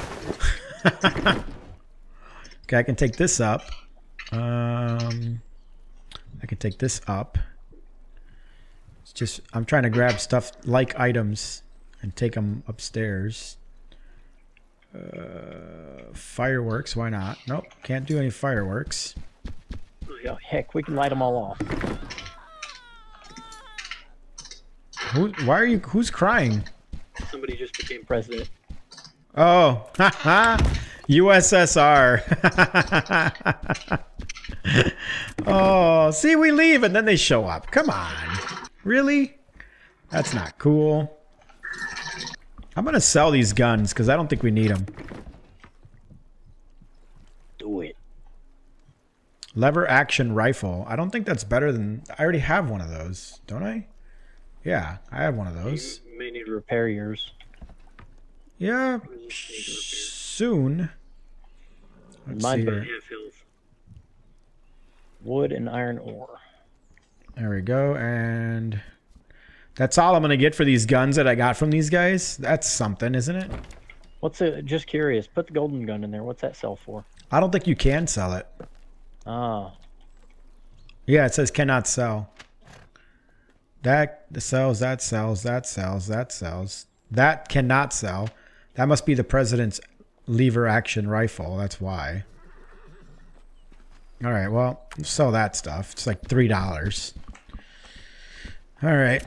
Okay, I can take this up. I can take this up. It's just, I'm trying to grab stuff like items and take them upstairs. Fireworks, why not? Nope, can't do any fireworks. Oh, heck, we can light them all off. Who's crying? Somebody just became president. Oh, haha. USSR. Oh, see, we leave and then they show up. Come on. Really? That's not cool. I'm going to sell these guns because I don't think we need them. Do it. Lever action rifle. I don't think that's better than... I already have one of those, don't I? Yeah, I have one of those. You may need to repair yours. Yeah, soon. Let's see here. Wood and iron ore. There we go, and that's all I'm gonna get for these guns that I got from these guys. That's something, isn't it? What's it? Just curious. Put the golden gun in there. What's that sell for? I don't think you can sell it. Oh. Yeah, it says cannot sell. That sells, that sells, that sells, that sells. That cannot sell. That must be the president's lever action rifle. That's why. All right, well, sell that stuff. It's like $3. All right.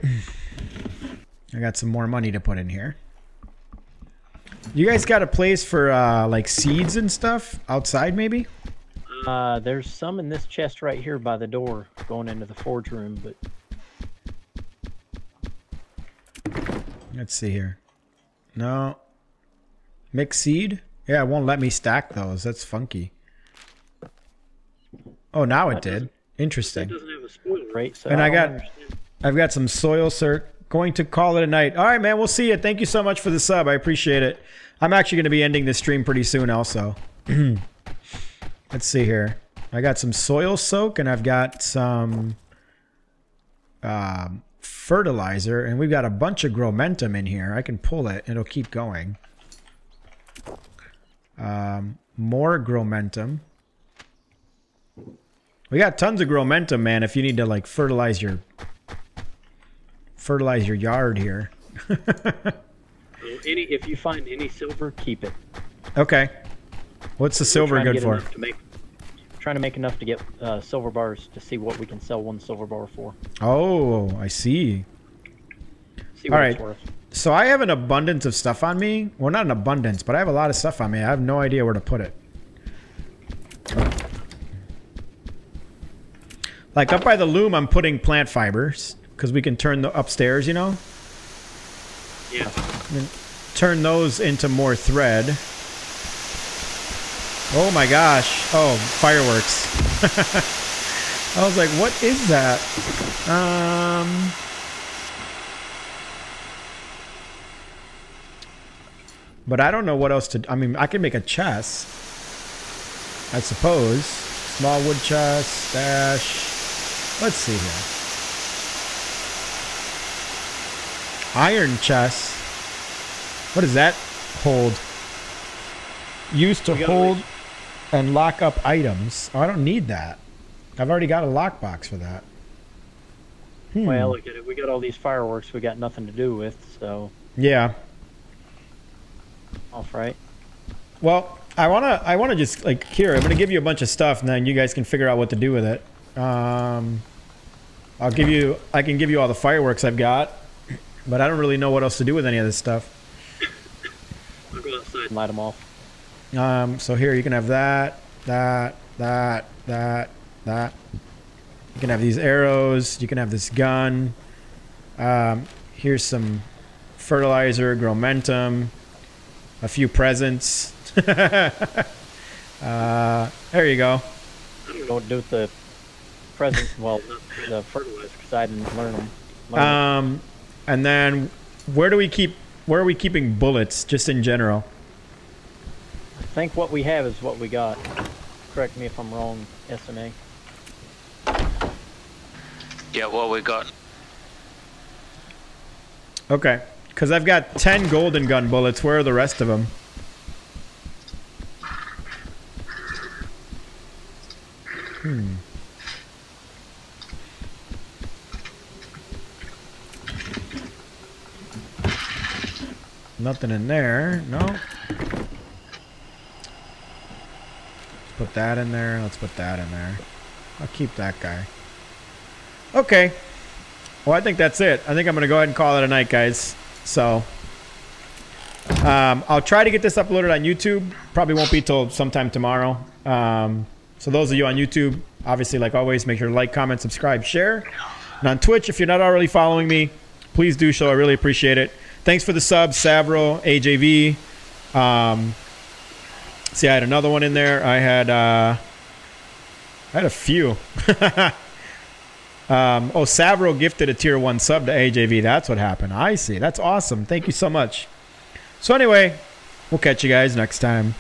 I got some more money to put in here. You guys got a place for like seeds and stuff outside maybe? There's some in this chest right here by the door going into the forge room, but... Let's see here. No. Mixed seed? Yeah, it won't let me stack those. That's funky. Oh, now it did. Interesting. It doesn't have a spoiler, right? So and I've got some soil, sir. Going to call it a night. All right, man. We'll see you. Thank you so much for the sub. I appreciate it. I'm actually going to be ending this stream pretty soon also. Let's see here. I got some soil soak and I've got some... fertilizer, and we've got a bunch of Gromentum in here. I can pull it, it'll keep going. More Gromentum. We got tons of Gromentum, man, if you need to like fertilize your yard here. If you find any silver, keep it. Okay. What's the silver good for? Trying to make enough to get silver bars to see what we can sell one silver bar for. Oh, I see. See what it's worth. So I have an abundance of stuff on me. Well, not an abundance, but I have a lot of stuff on me. I have no idea where to put it. Like up by the loom, I'm putting plant fibers because we can turn the upstairs, you know? Yeah. And turn those into more thread. Oh my gosh. Oh, fireworks. I was like, what is that? But I don't know what else to... I mean, I can make a chest, I suppose. Small wood chest, stash. Let's see here. Iron chest. What does that hold? Used to hold... and lock up items. Oh, I don't need that. I've already got a lockbox for that. Hmm. Well, look at it. We got all these fireworks we got nothing to do with, so... Yeah. Off, right? Well, I wanna just, like, here, I'm gonna give you a bunch of stuff, and then you guys can figure out what to do with it. I can give you all the fireworks I've got, but I don't really know what else to do with any of this stuff. I'll go outside and light them off. So here, you can have that, that, that. You can have these arrows. You can have this gun. Here's some fertilizer, gromentum, a few presents. There you go. Don't do the presents, well, the fertilizer, because I didn't learn them. And then where do we keep? Where are we keeping bullets, just in general? I think what we have is what we got. Correct me if I'm wrong, SMA. Yeah, what we got. Okay, because I've got 10 golden gun bullets. Where are the rest of them? Hmm. Nothing in there. No. Let's put that in there. Let's put that in there. I'll keep that guy. Okay. Well, I think that's it. I think I'm going to go ahead and call it a night, guys. So, I'll try to get this uploaded on YouTube. Probably won't be till sometime tomorrow. So those of you on YouTube, obviously, like always, make sure to like, comment, subscribe, share. And on Twitch, if you're not already following me, please do so. I really appreciate it. Thanks for the subs, Savro, AJV. See, I had another one in there. I had a few. Oh, Savro gifted a tier 1 sub to AJV. That's what happened. I see. That's awesome. Thank you so much. So anyway, we'll catch you guys next time.